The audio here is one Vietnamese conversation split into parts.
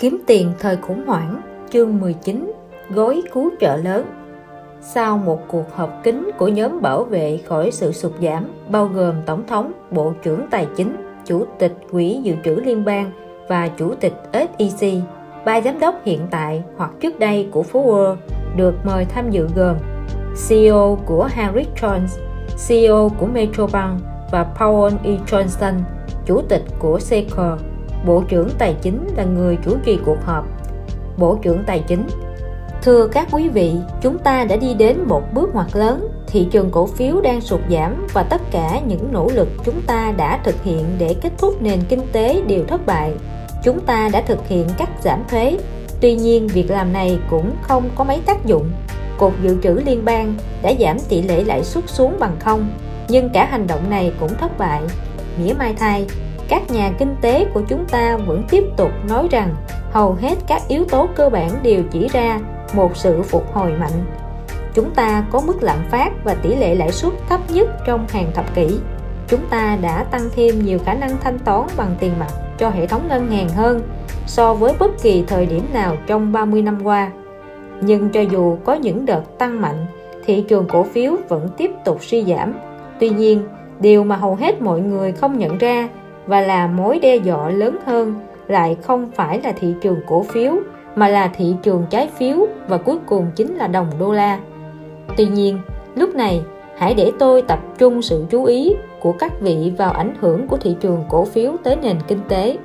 Kiếm tiền thời khủng hoảng, chương 19, gối cứu trợ lớn. Sau một cuộc họp kín của nhóm bảo vệ khỏi sự sụt giảm, bao gồm Tổng thống, Bộ trưởng Tài chính, Chủ tịch Quỹ Dự trữ Liên bang và Chủ tịch SEC, ba giám đốc hiện tại hoặc trước đây của phố Wall được mời tham dự gồm CEO của HarryJones, CEO của Metrobank và Paul E. Johnston, Chủ tịch của Secor. Bộ trưởng Tài chính là người chủ trì cuộc họp. Bộ trưởng Tài chính: Thưa các quý vị, chúng ta đã đi đến một bước ngoặt lớn. Thị trường cổ phiếu đang sụt giảm và tất cả những nỗ lực chúng ta đã thực hiện để kết thúc nền kinh tế đều thất bại. Chúng ta đã thực hiện cắt giảm thuế. Tuy nhiên, việc làm này cũng không có mấy tác dụng. Cục Dự trữ Liên bang đã giảm tỷ lệ lãi suất xuống bằng không, nhưng cả hành động này cũng thất bại. Mỉa mai thay, các nhà kinh tế của chúng ta vẫn tiếp tục nói rằng hầu hết các yếu tố cơ bản đều chỉ ra một sự phục hồi mạnh. Chúng ta có mức lạm phát và tỷ lệ lãi suất thấp nhất trong hàng thập kỷ. Chúng ta đã tăng thêm nhiều khả năng thanh toán bằng tiền mặt cho hệ thống ngân hàng hơn so với bất kỳ thời điểm nào trong 30 năm qua. Nhưng cho dù có những đợt tăng mạnh, thị trường cổ phiếu vẫn tiếp tục suy giảm. Tuy nhiên, điều mà hầu hết mọi người không nhận ra và là mối đe dọa lớn hơn lại không phải là thị trường cổ phiếu mà là thị trường trái phiếu và cuối cùng chính là đồng đô la. Tuy nhiên, lúc này hãy để tôi tập trung sự chú ý của các vị vào ảnh hưởng của thị trường cổ phiếu tới nền kinh tế.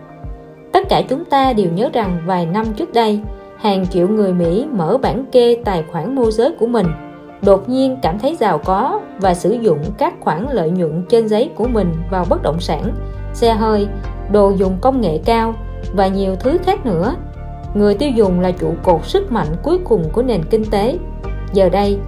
Tất cả chúng ta đều nhớ rằng vài năm trước đây, hàng triệu người Mỹ mở bảng kê tài khoản môi giới của mình, đột nhiên cảm thấy giàu có và sử dụng các khoản lợi nhuận trên giấy của mình vào bất động sản, xe hơi, đồ dùng công nghệ cao và nhiều thứ khác nữa. Người tiêu dùng là trụ cột sức mạnh cuối cùng của nền kinh tế. Giờ đây,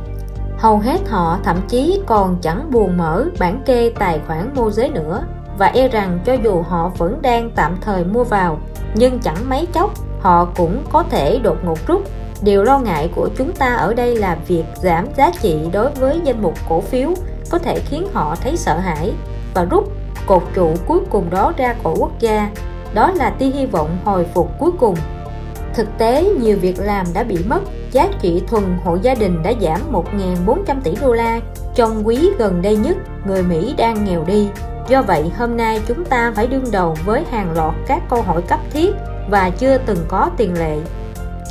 hầu hết họ thậm chí còn chẳng buồn mở bảng kê tài khoản môi giới nữa và e rằng cho dù họ vẫn đang tạm thời mua vào, nhưng chẳng mấy chốc họ cũng có thể đột ngột rút. Điều lo ngại của chúng ta ở đây là việc giảm giá trị đối với danh mục cổ phiếu có thể khiến họ thấy sợ hãi và rút cột trụ cuối cùng đó ra khỏi quốc gia. Đó là tia hy vọng hồi phục cuối cùng. Thực tế, nhiều việc làm đã bị mất. Giá trị thuần hộ gia đình đã giảm 1.400 tỷ đô la trong quý gần đây nhất. Người Mỹ đang nghèo đi. Do vậy, hôm nay chúng ta phải đương đầu với hàng loạt các câu hỏi cấp thiết và chưa từng có tiền lệ.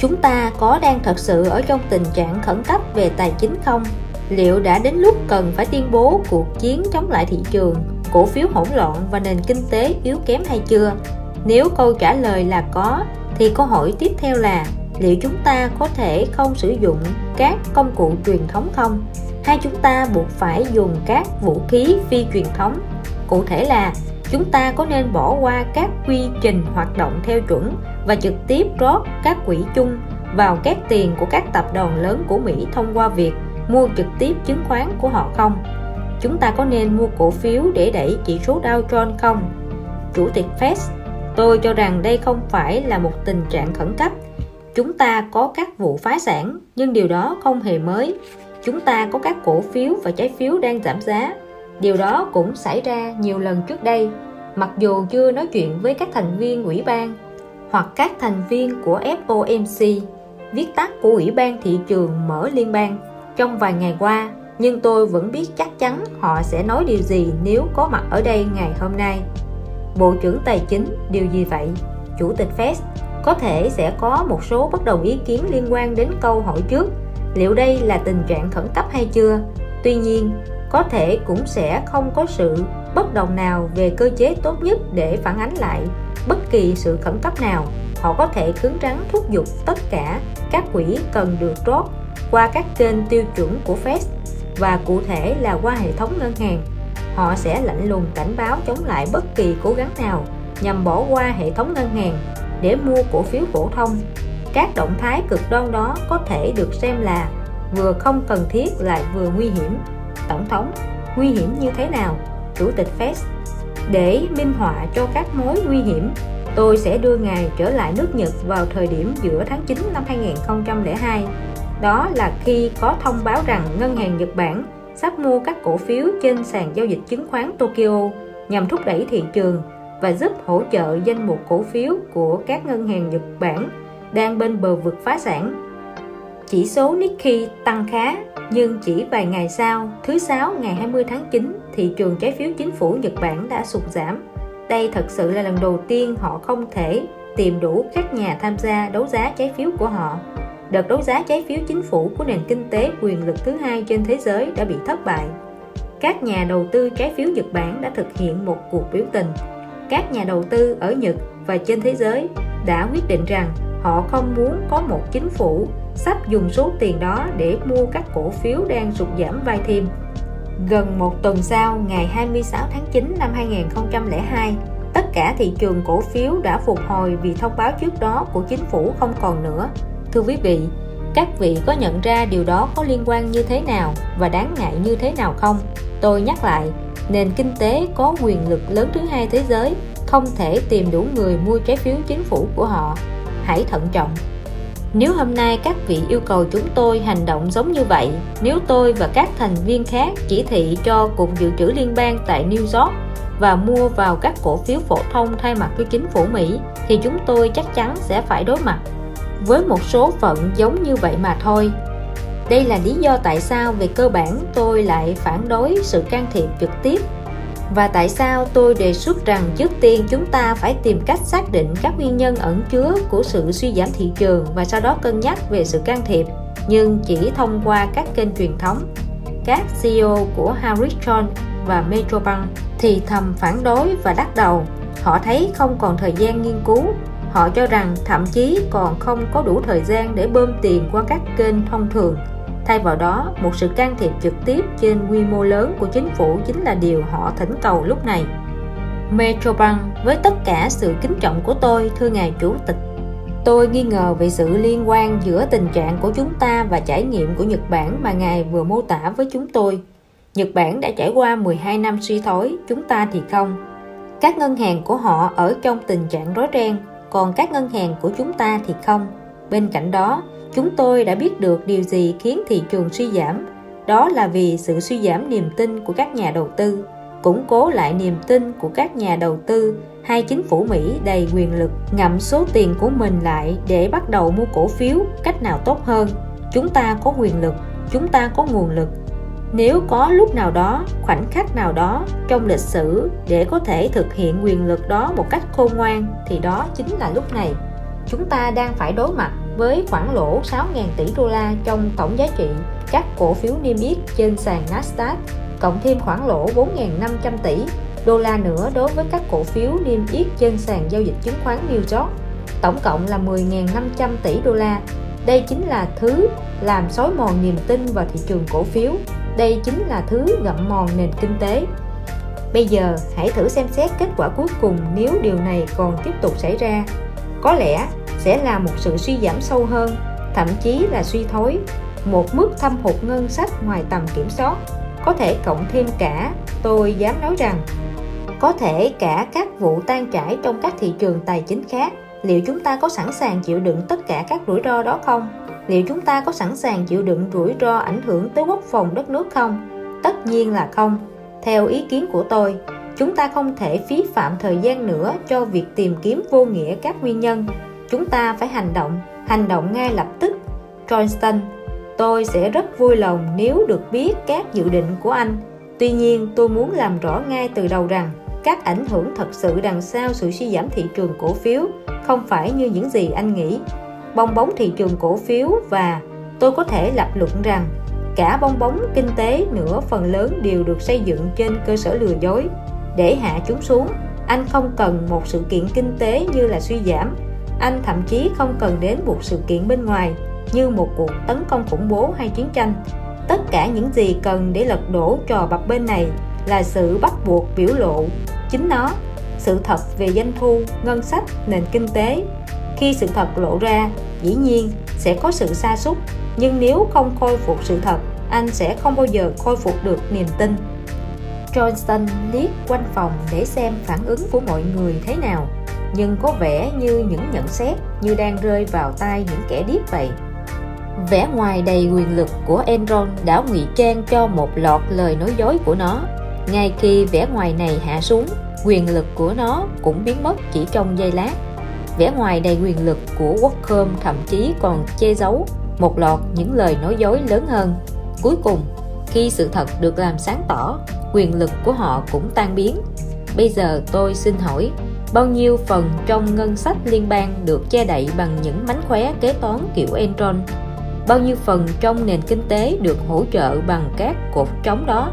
Chúng ta có đang thật sự ở trong tình trạng khẩn cấp về tài chính không? Liệu đã đến lúc cần phải tuyên bố cuộc chiến chống lại thị trường cổ phiếu hỗn loạn và nền kinh tế yếu kém hay chưa? Nếu câu trả lời là có, thì câu hỏi tiếp theo là liệu chúng ta có thể không sử dụng các công cụ truyền thống không? Hay chúng ta buộc phải dùng các vũ khí phi truyền thống? Cụ thể là chúng ta có nên bỏ qua các quy trình hoạt động theo chuẩn và trực tiếp rót các quỹ chung vào các tiền của các tập đoàn lớn của Mỹ thông qua việc mua trực tiếp chứng khoán của họ không? Chúng ta có nên mua cổ phiếu để đẩy chỉ số Dow Jones không? Chủ tịch Fed: Tôi cho rằng đây không phải là một tình trạng khẩn cấp. Chúng ta có các vụ phá sản, nhưng điều đó không hề mới. Chúng ta có các cổ phiếu và trái phiếu đang giảm giá. Điều đó cũng xảy ra nhiều lần trước đây. Mặc dù chưa nói chuyện với các thành viên ủy ban hoặc các thành viên của FOMC, viết tắt của Ủy ban Thị trường Mở Liên bang, trong vài ngày qua, nhưng tôi vẫn biết chắc chắn họ sẽ nói điều gì nếu có mặt ở đây ngày hôm nay. Bộ trưởng Tài chính: Điều gì vậy? Chủ tịch Fed: Có thể sẽ có một số bất đồng ý kiến liên quan đến câu hỏi trước, liệu đây là tình trạng khẩn cấp hay chưa? Tuy nhiên, có thể cũng sẽ không có sự bất đồng nào về cơ chế tốt nhất để phản ánh lại bất kỳ sự khẩn cấp nào. Họ có thể cứng rắn thúc giục tất cả các quỹ cần được rót qua các kênh tiêu chuẩn của Fed và cụ thể là qua hệ thống ngân hàng. Họ sẽ lạnh lùng cảnh báo chống lại bất kỳ cố gắng nào nhằm bỏ qua hệ thống ngân hàng để mua cổ phiếu phổ thông. Các động thái cực đoan đó có thể được xem là vừa không cần thiết lại vừa nguy hiểm. Tổng thống: Nguy hiểm như thế nào? Chủ tịch Fed: Để minh họa cho các mối nguy hiểm, tôi sẽ đưa ngài trở lại nước Nhật vào thời điểm giữa tháng 9 năm 2002. Đó là khi có thông báo rằng Ngân hàng Nhật Bản sắp mua các cổ phiếu trên sàn giao dịch chứng khoán Tokyo nhằm thúc đẩy thị trường và giúp hỗ trợ danh mục cổ phiếu của các ngân hàng Nhật Bản đang bên bờ vực phá sản. Chỉ số Nikkei tăng khá, nhưng chỉ vài ngày sau, thứ Sáu ngày 20 tháng 9, thị trường trái phiếu chính phủ Nhật Bản đã sụt giảm. Đây thật sự là lần đầu tiên họ không thể tìm đủ các nhà tham gia đấu giá trái phiếu của họ. Đợt đấu giá trái phiếu chính phủ của nền kinh tế quyền lực thứ hai trên thế giới đã bị thất bại. Các nhà đầu tư trái phiếu Nhật Bản đã thực hiện một cuộc biểu tình. Các nhà đầu tư ở Nhật và trên thế giới đã quyết định rằng họ không muốn có một chính phủ sắp dùng số tiền đó để mua các cổ phiếu đang sụt giảm vay thêm. Gần một tuần sau, ngày 26 tháng 9 năm 2002, tất cả thị trường cổ phiếu đã phục hồi vì thông báo trước đó của chính phủ không còn nữa. Thưa quý vị, các vị có nhận ra điều đó có liên quan như thế nào và đáng ngại như thế nào không? Tôi nhắc lại, nền kinh tế có quyền lực lớn thứ hai thế giới không thể tìm đủ người mua trái phiếu chính phủ của họ. Hãy thận trọng. Nếu hôm nay các vị yêu cầu chúng tôi hành động giống như vậy, nếu tôi và các thành viên khác chỉ thị cho Cục Dự trữ Liên bang tại New York và mua vào các cổ phiếu phổ thông thay mặt cho chính phủ Mỹ, thì chúng tôi chắc chắn sẽ phải đối mặt với một số phận giống như vậy mà thôi. Đây là lý do tại sao về cơ bản tôi lại phản đối sự can thiệp trực tiếp, và tại sao tôi đề xuất rằng trước tiên chúng ta phải tìm cách xác định các nguyên nhân ẩn chứa của sự suy giảm thị trường và sau đó cân nhắc về sự can thiệp, nhưng chỉ thông qua các kênh truyền thống. Các CEO của HarryJones và Metrobank thì thầm phản đối và lắc đầu. Họ thấy không còn thời gian nghiên cứu. Họ cho rằng thậm chí còn không có đủ thời gian để bơm tiền qua các kênh thông thường. Thay vào đó, một sự can thiệp trực tiếp trên quy mô lớn của chính phủ chính là điều họ thỉnh cầu lúc này. Metrobank, với tất cả sự kính trọng của tôi, thưa ngài chủ tịch, tôi nghi ngờ về sự liên quan giữa tình trạng của chúng ta và trải nghiệm của Nhật Bản mà ngài vừa mô tả với chúng tôi. Nhật Bản đã trải qua 12 năm suy thoái, chúng ta thì không. Các ngân hàng của họ ở trong tình trạng rối ren, còn các ngân hàng của chúng ta thì không. Bên cạnh đó, chúng tôi đã biết được điều gì khiến thị trường suy giảm. Đó là vì sự suy giảm niềm tin của các nhà đầu tư. Củng cố lại niềm tin của các nhà đầu tư, hai chính phủ Mỹ đầy quyền lực ngậm số tiền của mình lại để bắt đầu mua cổ phiếu. Cách nào tốt hơn? Chúng ta có quyền lực, chúng ta có nguồn lực. Nếu có lúc nào đó, khoảnh khắc nào đó trong lịch sử để có thể thực hiện quyền lực đó một cách khôn ngoan, thì đó chính là lúc này. Chúng ta đang phải đối mặt với khoản lỗ 6.000 tỷ đô la trong tổng giá trị các cổ phiếu niêm yết trên sàn Nasdaq, cộng thêm khoản lỗ 4.500 tỷ đô la nữa đối với các cổ phiếu niêm yết trên sàn giao dịch chứng khoán New York, tổng cộng là 10.500 tỷ đô la. Đây chính là thứ làm xói mòn niềm tin vào thị trường cổ phiếu. Đây chính là thứ gặm mòn nền kinh tế. Bây giờ hãy thử xem xét kết quả cuối cùng nếu điều này còn tiếp tục xảy ra. Có lẽ sẽ là một sự suy giảm sâu hơn, thậm chí là suy thoái, một mức thâm hụt ngân sách ngoài tầm kiểm soát, có thể cộng thêm cả, tôi dám nói rằng, có thể cả các vụ tan chảy trong các thị trường tài chính khác. Liệu chúng ta có sẵn sàng chịu đựng tất cả các rủi ro đó không? Liệu chúng ta có sẵn sàng chịu đựng rủi ro ảnh hưởng tới quốc phòng đất nước không? Tất nhiên là không. Theo ý kiến của tôi, chúng ta không thể phí phạm thời gian nữa cho việc tìm kiếm vô nghĩa các nguyên nhân. Chúng ta phải hành động ngay lập tức. Johnston, tôi sẽ rất vui lòng nếu được biết các dự định của anh. Tuy nhiên, tôi muốn làm rõ ngay từ đầu rằng các ảnh hưởng thật sự đằng sau sự suy giảm thị trường cổ phiếu không phải như những gì anh nghĩ. Bong bóng thị trường cổ phiếu, và tôi có thể lập luận rằng cả bong bóng kinh tế nữa, phần lớn đều được xây dựng trên cơ sở lừa dối. Để hạ chúng xuống, anh không cần một sự kiện kinh tế như là suy giảm. Anh thậm chí không cần đến một sự kiện bên ngoài như một cuộc tấn công khủng bố hay chiến tranh. Tất cả những gì cần để lật đổ trò bập bên này là sự bắt buộc biểu lộ chính nó, sự thật về doanh thu, ngân sách, nền kinh tế. Khi sự thật lộ ra, dĩ nhiên sẽ có sự sa sút, nhưng nếu không khôi phục sự thật, anh sẽ không bao giờ khôi phục được niềm tin. Johnston liếc quanh phòng để xem phản ứng của mọi người thế nào, nhưng có vẻ như những nhận xét như đang rơi vào tai những kẻ điếc vậy. Vẻ ngoài đầy quyền lực của Enron đã ngụy trang cho một loạt lời nói dối của nó. Ngay khi vẻ ngoài này hạ xuống, quyền lực của nó cũng biến mất chỉ trong giây lát. Vẻ ngoài đầy quyền lực của Workhome thậm chí còn che giấu một loạt những lời nói dối lớn hơn. Cuối cùng, khi sự thật được làm sáng tỏ, quyền lực của họ cũng tan biến. Bây giờ tôi xin hỏi, bao nhiêu phần trong ngân sách liên bang được che đậy bằng những mánh khóe kế toán kiểu Enron? Bao nhiêu phần trong nền kinh tế được hỗ trợ bằng các cột trống đó?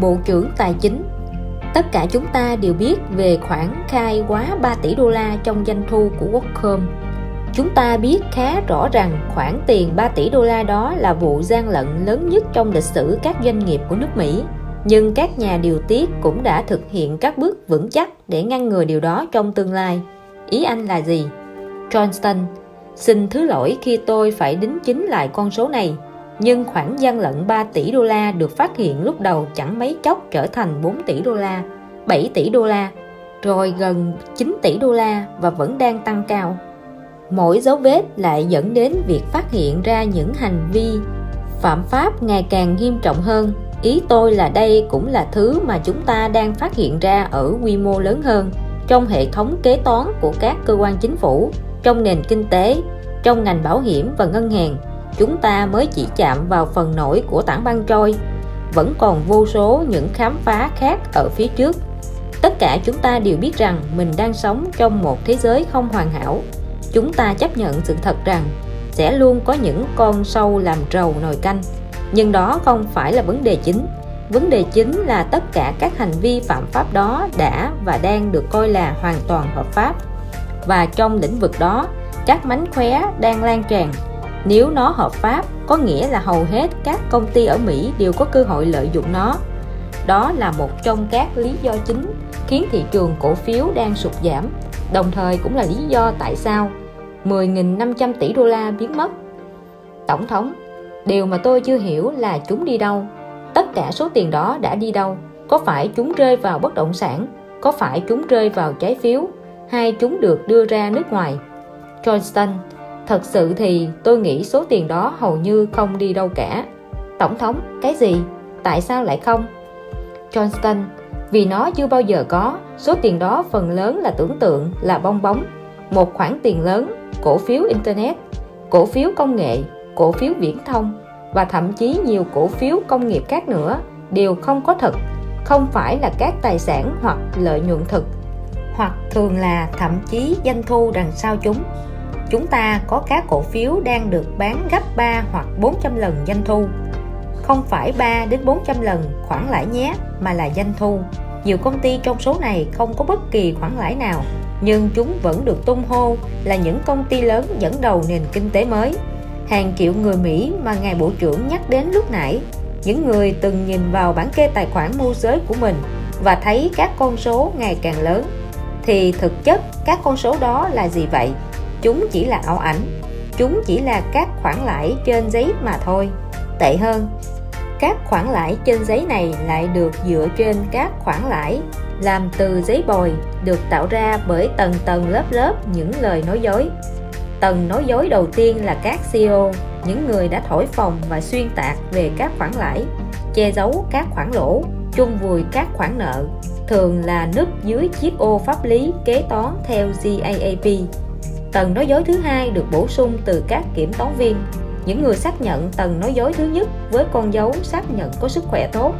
Bộ trưởng Tài chính: tất cả chúng ta đều biết về khoản khai quá 3 tỷ đô la trong doanh thu của Workhome. Chúng ta biết khá rõ rằng khoản tiền 3 tỷ đô la đó là vụ gian lận lớn nhất trong lịch sử các doanh nghiệp của nước Mỹ. Nhưng các nhà điều tiết cũng đã thực hiện các bước vững chắc để ngăn ngừa điều đó trong tương lai. Ý anh là gì? Johnston: xin thứ lỗi khi tôi phải đính chính lại con số này, nhưng khoản gian lận 3 tỷ đô la được phát hiện lúc đầu chẳng mấy chốc trở thành 4 tỷ đô la, 7 tỷ đô la, rồi gần 9 tỷ đô la và vẫn đang tăng cao. Mỗi dấu vết lại dẫn đến việc phát hiện ra những hành vi phạm pháp ngày càng nghiêm trọng hơn. Ý tôi là đây cũng là thứ mà chúng ta đang phát hiện ra ở quy mô lớn hơn, trong hệ thống kế toán của các cơ quan chính phủ, trong nền kinh tế, trong ngành bảo hiểm và ngân hàng. Chúng ta mới chỉ chạm vào phần nổi của tảng băng trôi, vẫn còn vô số những khám phá khác ở phía trước. Tất cả chúng ta đều biết rằng mình đang sống trong một thế giới không hoàn hảo. Chúng ta chấp nhận sự thật rằng sẽ luôn có những con sâu làm trầu nồi canh, nhưng đó không phải là vấn đề chính. Vấn đề chính là tất cả các hành vi phạm pháp đó đã và đang được coi là hoàn toàn hợp pháp, và trong lĩnh vực đó các mánh khóe đang lan tràn. Nếu nó hợp pháp, có nghĩa là hầu hết các công ty ở Mỹ đều có cơ hội lợi dụng nó. Đó là một trong các lý do chính khiến thị trường cổ phiếu đang sụt giảm, đồng thời cũng là lý do tại sao 10.500 tỷ đô la biến mất. Tổng thống: điều mà tôi chưa hiểu là chúng đi đâu? Tất cả số tiền đó đã đi đâu? Có phải chúng rơi vào bất động sản? Có phải chúng rơi vào trái phiếu? Hay chúng được đưa ra nước ngoài? Johnston: thật sự thì tôi nghĩ số tiền đó hầu như không đi đâu cả. Tổng thống: cái gì? Tại sao lại không? Johnston: vì nó chưa bao giờ có. Số tiền đó phần lớn là tưởng tượng, là bong bóng. Một khoản tiền lớn, cổ phiếu Internet, cổ phiếu công nghệ, cổ phiếu viễn thông và thậm chí nhiều cổ phiếu công nghiệp khác nữa đều không có thật, không phải là các tài sản hoặc lợi nhuận thực, hoặc thường là thậm chí doanh thu đằng sau chúng. Chúng ta có các cổ phiếu đang được bán gấp 3 hoặc 400 lần doanh thu. Không phải 3 đến 400 lần khoản lãi nhé, mà là doanh thu. Nhiều công ty trong số này không có bất kỳ khoản lãi nào, nhưng chúng vẫn được tung hô là những công ty lớn dẫn đầu nền kinh tế mới. Hàng triệu người Mỹ mà ngài bộ trưởng nhắc đến lúc nãy, những người từng nhìn vào bản kê tài khoản môi giới của mình và thấy các con số ngày càng lớn, thì thực chất các con số đó là gì vậy? Chúng chỉ là ảo ảnh, chúng chỉ là các khoản lãi trên giấy mà thôi. Tệ hơn, các khoản lãi trên giấy này lại được dựa trên các khoản lãi làm từ giấy bồi, được tạo ra bởi tầng tầng lớp lớp những lời nói dối. Tầng nói dối đầu tiên là các CEO, những người đã thổi phồng và xuyên tạc về các khoản lãi, che giấu các khoản lỗ, chôn vùi các khoản nợ, thường là núp dưới chiếc ô pháp lý kế toán theo GAAP. Tầng nói dối thứ hai được bổ sung từ các kiểm toán viên, những người xác nhận tầng nói dối thứ nhất với con dấu xác nhận có sức khỏe tốt.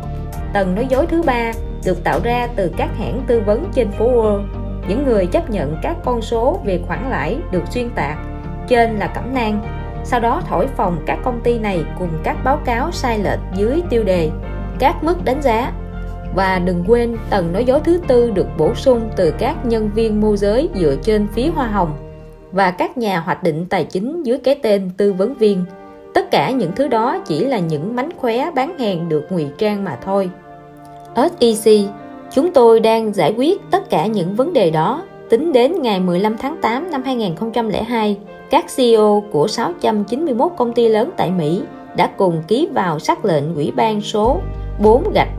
Tầng nói dối thứ ba được tạo ra từ các hãng tư vấn trên phố Wall, những người chấp nhận các con số về khoản lãi được xuyên tạc trên là cẩm nang, sau đó thổi phồng các công ty này cùng các báo cáo sai lệch dưới tiêu đề các mức đánh giá. Và đừng quên tầng nói dối thứ tư được bổ sung từ các nhân viên môi giới dựa trên phí hoa hồng và các nhà hoạch định tài chính dưới cái tên tư vấn viên. Tất cả những thứ đó chỉ là những mánh khóe bán hàng được ngụy trang mà thôi. SEC: chúng tôi đang giải quyết tất cả những vấn đề đó. Tính đến ngày 15 tháng 8 năm 2002, các CEO của 691 công ty lớn tại Mỹ đã cùng ký vào sắc lệnh Ủy ban số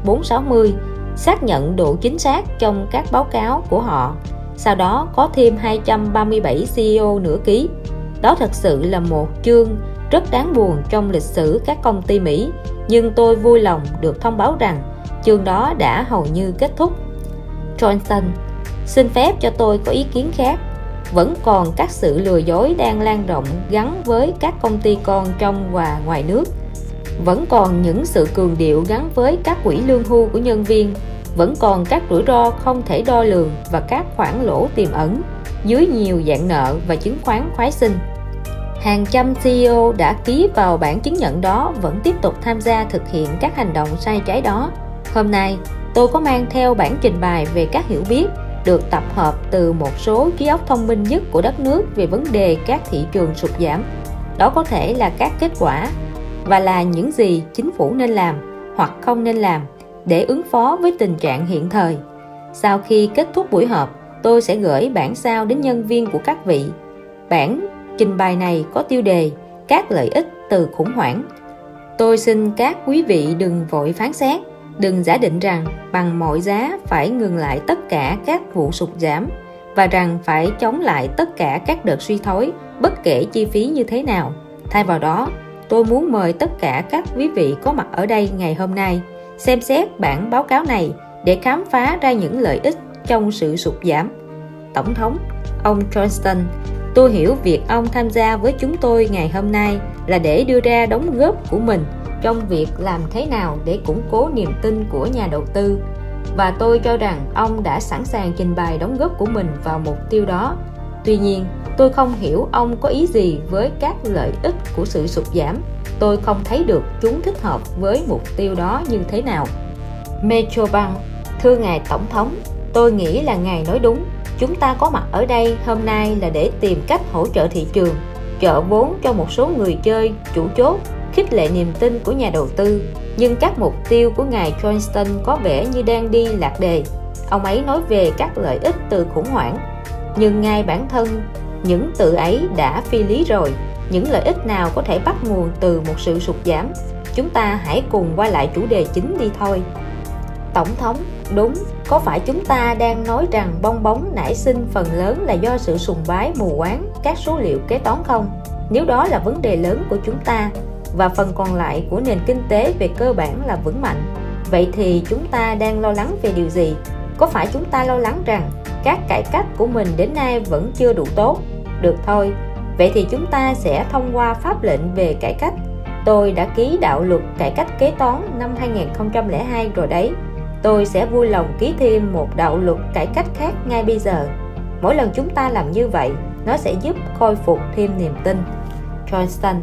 4-460, xác nhận độ chính xác trong các báo cáo của họ. Sau đó có thêm 237 CEO nữa ký. Đó thật sự là một chương rất đáng buồn trong lịch sử các công ty Mỹ, nhưng tôi vui lòng được thông báo rằng chương đó đã hầu như kết thúc. Johnston, xin phép cho tôi có ý kiến khác. Vẫn còn các sự lừa dối đang lan rộng gắn với các công ty con trong và ngoài nước. Vẫn còn những sự cường điệu gắn với các quỹ lương hưu của nhân viên. Vẫn còn các rủi ro không thể đo lường và các khoản lỗ tiềm ẩn dưới nhiều dạng nợ và chứng khoán khoái sinh. Hàng trăm CEO đã ký vào bản chứng nhận đó vẫn tiếp tục tham gia thực hiện các hành động sai trái đó. Hôm nay, tôi có mang theo bản trình bày về các hiểu biết được tập hợp từ một số trí óc thông minh nhất của đất nước về vấn đề các thị trường sụt giảm. Đó có thể là các kết quả và là những gì chính phủ nên làm hoặc không nên làm để ứng phó với tình trạng hiện thời. Sau khi kết thúc buổi họp, tôi sẽ gửi bản sao đến nhân viên của các vị. Bản trình bày này có tiêu đề "Các lợi ích từ khủng hoảng". Tôi xin các quý vị đừng vội phán xét, đừng giả định rằng bằng mọi giá phải ngừng lại tất cả các vụ sụt giảm và rằng phải chống lại tất cả các đợt suy thoái bất kể chi phí như thế nào. Thay vào đó, tôi muốn mời tất cả các quý vị có mặt ở đây ngày hôm nay xem xét bản báo cáo này để khám phá ra những lợi ích trong sự sụt giảm. Tổng thống, ông Johnston, tôi hiểu việc ông tham gia với chúng tôi ngày hôm nay là để đưa ra đóng góp của mình trong việc làm thế nào để củng cố niềm tin của nhà đầu tư, và tôi cho rằng ông đã sẵn sàng trình bày đóng góp của mình vào mục tiêu đó. Tuy nhiên, tôi không hiểu ông có ý gì với các lợi ích của sự sụt giảm. Tôi không thấy được chúng thích hợp với mục tiêu đó như thế nào. Metrobank, thưa ngài Tổng thống, tôi nghĩ là ngài nói đúng. Chúng ta có mặt ở đây hôm nay là để tìm cách hỗ trợ thị trường, trợ vốn cho một số người chơi chủ chốt, khích lệ niềm tin của nhà đầu tư. Nhưng các mục tiêu của ngài Johnston có vẻ như đang đi lạc đề. Ông ấy nói về các lợi ích từ khủng hoảng, nhưng ngay bản thân những từ ấy đã phi lý rồi. Những lợi ích nào có thể bắt nguồn từ một sự sụt giảm? Chúng ta hãy cùng quay lại chủ đề chính đi thôi. Tổng thống, đúng, có phải chúng ta đang nói rằng bong bóng nảy sinh phần lớn là do sự sùng bái mù quáng các số liệu kế toán không? Nếu đó là vấn đề lớn của chúng ta và phần còn lại của nền kinh tế về cơ bản là vững mạnh, vậy thì chúng ta đang lo lắng về điều gì? Có phải chúng ta lo lắng rằng các cải cách của mình đến nay vẫn chưa đủ tốt? Được thôi, vậy thì chúng ta sẽ thông qua pháp lệnh về cải cách. Tôi đã ký đạo luật cải cách kế toán năm 2002 rồi đấy. Tôi sẽ vui lòng ký thêm một đạo luật cải cách khác ngay bây giờ. Mỗi lần chúng ta làm như vậy, nó sẽ giúp khôi phục thêm niềm tin. Johnston,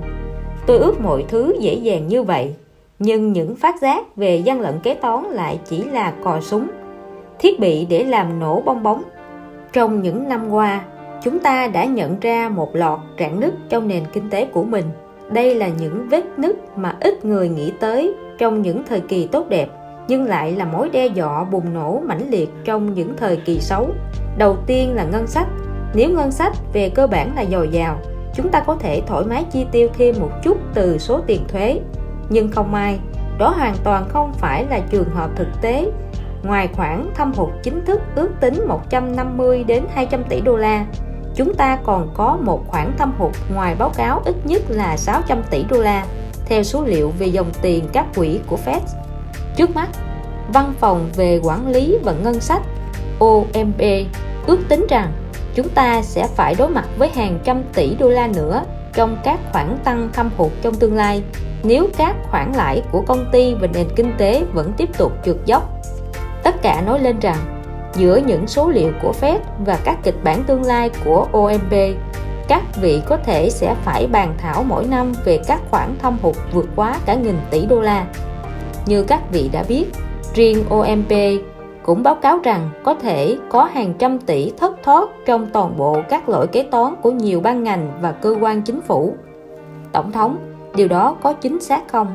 tôi ước mọi thứ dễ dàng như vậy, nhưng những phát giác về gian lận kế toán lại chỉ là cò súng, thiết bị để làm nổ bong bóng. Trong những năm qua, chúng ta đã nhận ra một loạt rạn nứt trong nền kinh tế của mình. Đây là những vết nứt mà ít người nghĩ tới trong những thời kỳ tốt đẹp, nhưng lại là mối đe dọa bùng nổ mãnh liệt trong những thời kỳ xấu. Đầu tiên là ngân sách. Nếu ngân sách về cơ bản là dồi dào, chúng ta có thể thoải mái chi tiêu thêm một chút từ số tiền thuế. Nhưng không may, đó hoàn toàn không phải là trường hợp thực tế. Ngoài khoản thâm hụt chính thức ước tính 150 đến 200 tỷ đô la, chúng ta còn có một khoản thâm hụt ngoài báo cáo ít nhất là 600 tỷ đô la, theo số liệu về dòng tiền các quỹ của Fed. Trước mắt, Văn phòng về Quản lý và Ngân sách OMB ước tính rằng chúng ta sẽ phải đối mặt với hàng trăm tỷ đô la nữa trong các khoản tăng thâm hụt trong tương lai nếu các khoản lãi của công ty và nền kinh tế vẫn tiếp tục trượt dốc. Tất cả nói lên rằng giữa những số liệu của Fed và các kịch bản tương lai của OMB, các vị có thể sẽ phải bàn thảo mỗi năm về các khoản thâm hụt vượt quá cả 1.000 tỷ đô la. Như các vị đã biết, riêng OMB cũng báo cáo rằng có thể có hàng trăm tỷ thất thoát trong toàn bộ các lỗi kế toán của nhiều ban ngành và cơ quan chính phủ. Tổng thống, điều đó có chính xác không?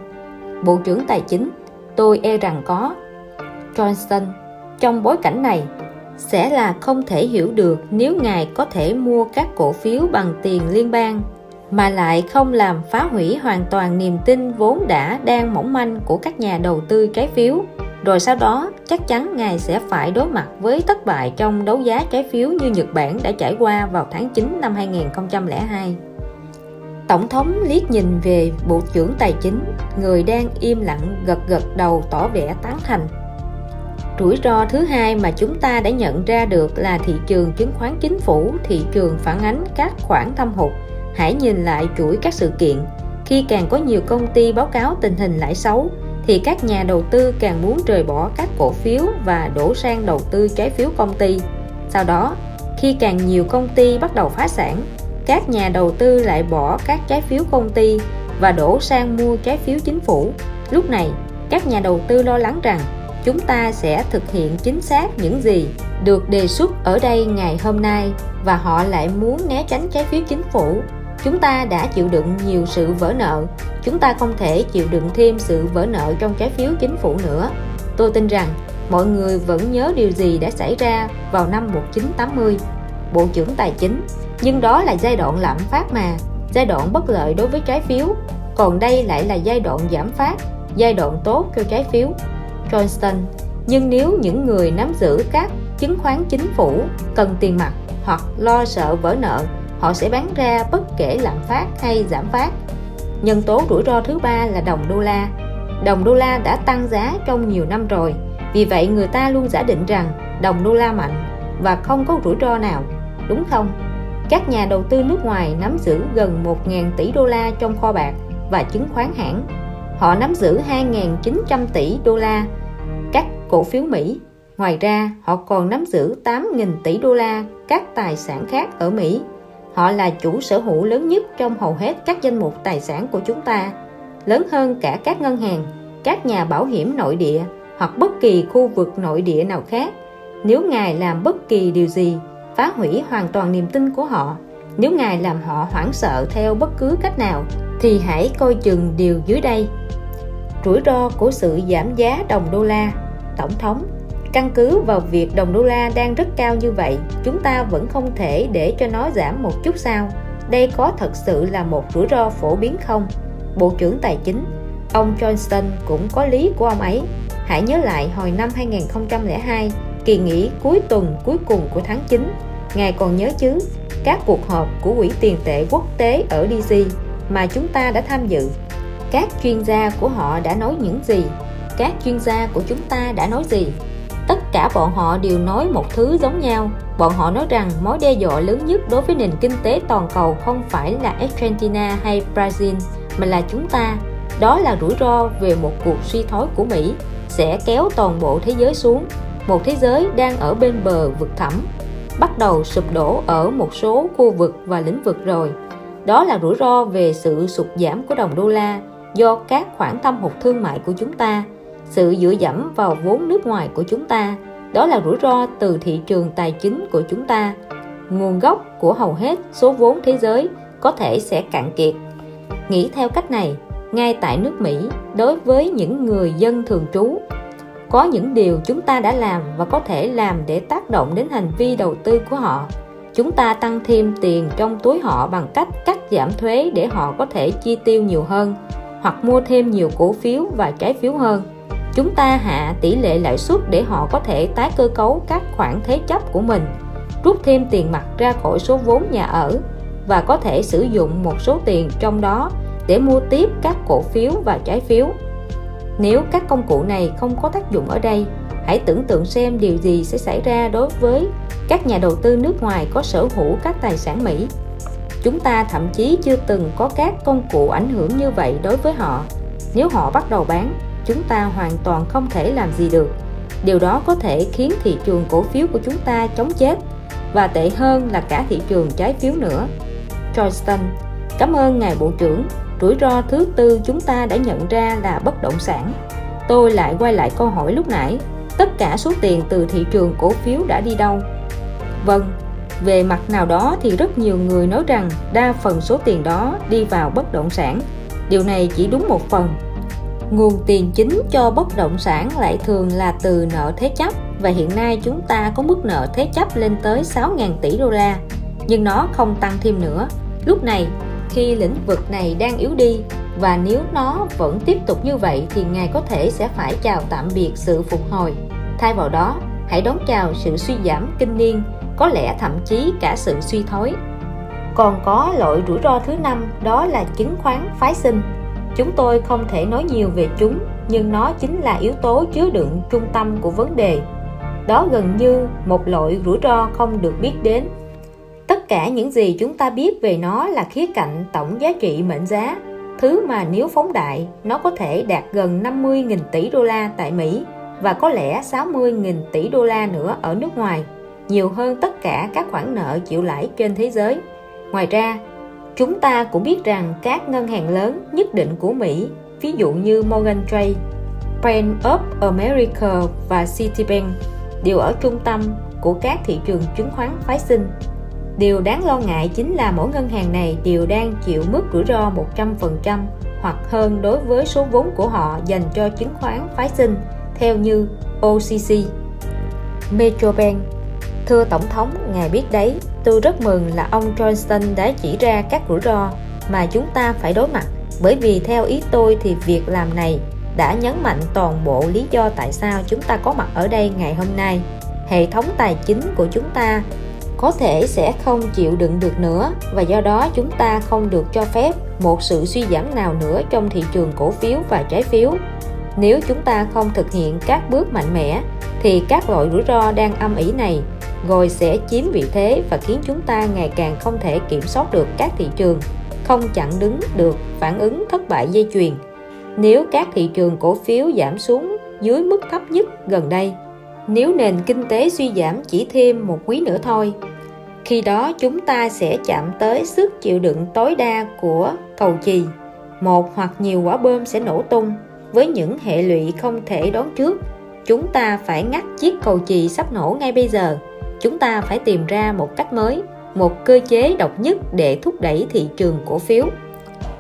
Bộ trưởng Tài chính, tôi e rằng có. Johnston, trong bối cảnh này, sẽ là không thể hiểu được nếu ngài có thể mua các cổ phiếu bằng tiền liên bang mà lại không làm phá hủy hoàn toàn niềm tin vốn đã đang mỏng manh của các nhà đầu tư trái phiếu. Rồi sau đó, chắc chắn ngài sẽ phải đối mặt với thất bại trong đấu giá trái phiếu như Nhật Bản đã trải qua vào tháng 9 năm 2002. Tổng thống liếc nhìn về Bộ trưởng Tài chính, người đang im lặng gật gật đầu tỏ vẻ tán thành. Rủi ro thứ hai mà chúng ta đã nhận ra được là thị trường chứng khoán chính phủ, thị trường phản ánh các khoản thâm hụt. Hãy nhìn lại chuỗi các sự kiện. Khi càng có nhiều công ty báo cáo tình hình lãi xấu, thì các nhà đầu tư càng muốn rời bỏ các cổ phiếu và đổ sang đầu tư trái phiếu công ty. Sau đó, khi càng nhiều công ty bắt đầu phá sản, các nhà đầu tư lại bỏ các trái phiếu công ty và đổ sang mua trái phiếu chính phủ. Lúc này, các nhà đầu tư lo lắng rằng chúng ta sẽ thực hiện chính xác những gì được đề xuất ở đây ngày hôm nay, và họ lại muốn né tránh trái phiếu chính phủ. Chúng ta đã chịu đựng nhiều sự vỡ nợ, chúng ta không thể chịu đựng thêm sự vỡ nợ trong trái phiếu chính phủ nữa. Tôi tin rằng mọi người vẫn nhớ điều gì đã xảy ra vào năm 1980. Bộ trưởng Tài chính, nhưng đó là giai đoạn lạm phát mà, giai đoạn bất lợi đối với trái phiếu, còn đây lại là giai đoạn giảm phát, giai đoạn tốt cho trái phiếu. Johnston, nhưng nếu những người nắm giữ các chứng khoán chính phủ cần tiền mặt hoặc lo sợ vỡ nợ, họ sẽ bán ra bất kể lạm phát hay giảm phát. Nhân tố rủi ro thứ ba là đồng đô la. Đồng đô la đã tăng giá trong nhiều năm rồi, vì vậy người ta luôn giả định rằng đồng đô la mạnh và không có rủi ro nào, đúng không? Các nhà đầu tư nước ngoài nắm giữ gần 1.000 tỷ đô la trong kho bạc và chứng khoán hãng. Họ nắm giữ 2.900 tỷ đô la các cổ phiếu Mỹ. Ngoài ra, họ còn nắm giữ 8.000 tỷ đô la các tài sản khác ở Mỹ. Họ là chủ sở hữu lớn nhất trong hầu hết các danh mục tài sản của chúng ta, lớn hơn cả các ngân hàng, các nhà bảo hiểm nội địa hoặc bất kỳ khu vực nội địa nào khác. Nếu ngài làm bất kỳ điều gì, phá hủy hoàn toàn niềm tin của họ, nếu ngài làm họ hoảng sợ theo bất cứ cách nào, thì hãy coi chừng điều dưới đây. Rủi ro của sự giảm giá đồng đô la. Tổng thống, căn cứ vào việc đồng đô la đang rất cao như vậy, chúng ta vẫn không thể để cho nó giảm một chút sao? Đây có thật sự là một rủi ro phổ biến không? Bộ trưởng Tài chính, ông Johnston cũng có lý của ông ấy. Hãy nhớ lại hồi năm 2002, kỳ nghỉ cuối tuần cuối cùng của tháng 9. Ngài còn nhớ chứ, các cuộc họp của Quỹ tiền tệ quốc tế ở DC mà chúng ta đã tham dự. Các chuyên gia của họ đã nói những gì? Các chuyên gia của chúng ta đã nói gì? Tất cả bọn họ đều nói một thứ giống nhau. Bọn họ nói rằng mối đe dọa lớn nhất đối với nền kinh tế toàn cầu không phải là Argentina hay Brazil, mà là chúng ta. Đó là rủi ro về một cuộc suy thoái của Mỹ sẽ kéo toàn bộ thế giới xuống. Một thế giới đang ở bên bờ vực thẳm, bắt đầu sụp đổ ở một số khu vực và lĩnh vực rồi. Đó là rủi ro về sự sụt giảm của đồng đô la do các khoản thâm hụt thương mại của chúng ta, sự dựa dẫm vào vốn nước ngoài của chúng ta. Đó là rủi ro từ thị trường tài chính của chúng ta. Nguồn gốc của hầu hết số vốn thế giới có thể sẽ cạn kiệt. Nghĩ theo cách này, ngay tại nước Mỹ, đối với những người dân thường trú, có những điều chúng ta đã làm và có thể làm để tác động đến hành vi đầu tư của họ. Chúng ta tăng thêm tiền trong túi họ bằng cách cắt giảm thuế để họ có thể chi tiêu nhiều hơn hoặc mua thêm nhiều cổ phiếu và trái phiếu hơn. Chúng ta hạ tỷ lệ lãi suất để họ có thể tái cơ cấu các khoản thế chấp của mình, rút thêm tiền mặt ra khỏi số vốn nhà ở và có thể sử dụng một số tiền trong đó để mua tiếp các cổ phiếu và trái phiếu. Nếu các công cụ này không có tác dụng ở đây, hãy tưởng tượng xem điều gì sẽ xảy ra đối với các nhà đầu tư nước ngoài có sở hữu các tài sản Mỹ. Chúng ta thậm chí chưa từng có các công cụ ảnh hưởng như vậy đối với họ. Nếu họ bắt đầu bán, chúng ta hoàn toàn không thể làm gì được. Điều đó có thể khiến thị trường cổ phiếu của chúng ta chống chết, và tệ hơn là cả thị trường trái phiếu nữa. Johnston, cảm ơn ngài bộ trưởng. Rủi ro thứ tư chúng ta đã nhận ra là bất động sản. Tôi lại quay lại câu hỏi lúc nãy, tất cả số tiền từ thị trường cổ phiếu đã đi đâu? Vâng, về mặt nào đó thì rất nhiều người nói rằng đa phần số tiền đó đi vào bất động sản. Điều này chỉ đúng một phần. Nguồn tiền chính cho bất động sản lại thường là từ nợ thế chấp, và hiện nay chúng ta có mức nợ thế chấp lên tới 6.000 tỷ đô la, nhưng nó không tăng thêm nữa. Lúc này, khi lĩnh vực này đang yếu đi, và nếu nó vẫn tiếp tục như vậy thì ngài có thể sẽ phải chào tạm biệt sự phục hồi. Thay vào đó, hãy đón chào sự suy giảm kinh niên, có lẽ thậm chí cả sự suy thoái. Còn có loại rủi ro thứ năm, đó là chứng khoán phái sinh. Chúng tôi không thể nói nhiều về chúng, nhưng nó chính là yếu tố chứa đựng trung tâm của vấn đề. Đó gần như một loại rủi ro không được biết đến. Tất cả những gì chúng ta biết về nó là khía cạnh tổng giá trị mệnh giá, thứ mà nếu phóng đại, nó có thể đạt gần 50.000 tỷ đô la tại Mỹ và có lẽ 60.000 tỷ đô la nữa ở nước ngoài, nhiều hơn tất cả các khoản nợ chịu lãi trên thế giới. Ngoài ra, chúng ta cũng biết rằng các ngân hàng lớn nhất định của Mỹ, ví dụ như Morgan Trade, Bank of America và Citibank, đều ở trung tâm của các thị trường chứng khoán phái sinh. Điều đáng lo ngại chính là mỗi ngân hàng này đều đang chịu mức rủi ro 100% hoặc hơn đối với số vốn của họ dành cho chứng khoán phái sinh, theo như OCC. Metrobank. Thưa Tổng thống, ngài biết đấy, tôi rất mừng là ông Johnston đã chỉ ra các rủi ro mà chúng ta phải đối mặt, bởi vì theo ý tôi thì việc làm này đã nhấn mạnh toàn bộ lý do tại sao chúng ta có mặt ở đây ngày hôm nay. Hệ thống tài chính của chúng ta có thể sẽ không chịu đựng được nữa và do đó chúng ta không được cho phép một sự suy giảm nào nữa trong thị trường cổ phiếu và trái phiếu. Nếu chúng ta không thực hiện các bước mạnh mẽ thì các loại rủi ro đang âm ỉ này rồi sẽ chiếm vị thế và khiến chúng ta ngày càng không thể kiểm soát được các thị trường, không chặn đứng được phản ứng thất bại dây chuyền. Nếu các thị trường cổ phiếu giảm xuống dưới mức thấp nhất gần đây, nếu nền kinh tế suy giảm chỉ thêm một quý nữa thôi, khi đó chúng ta sẽ chạm tới sức chịu đựng tối đa của cầu chì. Một hoặc nhiều quả bom sẽ nổ tung với những hệ lụy không thể đoán trước. Chúng ta phải ngắt chiếc cầu chì sắp nổ ngay bây giờ. Chúng ta phải tìm ra một cách mới, một cơ chế độc nhất để thúc đẩy thị trường cổ phiếu.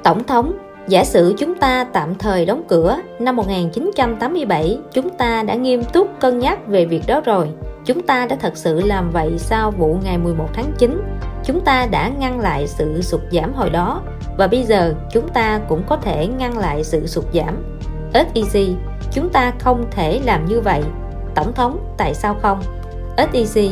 Tổng thống, giả sử chúng ta tạm thời đóng cửa, năm 1987 chúng ta đã nghiêm túc cân nhắc về việc đó rồi. Chúng ta đã thật sự làm vậy sau vụ ngày 11 tháng 9. Chúng ta đã ngăn lại sự sụt giảm hồi đó và bây giờ chúng ta cũng có thể ngăn lại sự sụt giảm. SEC, chúng ta không thể làm như vậy. Tổng thống, tại sao không? SEC,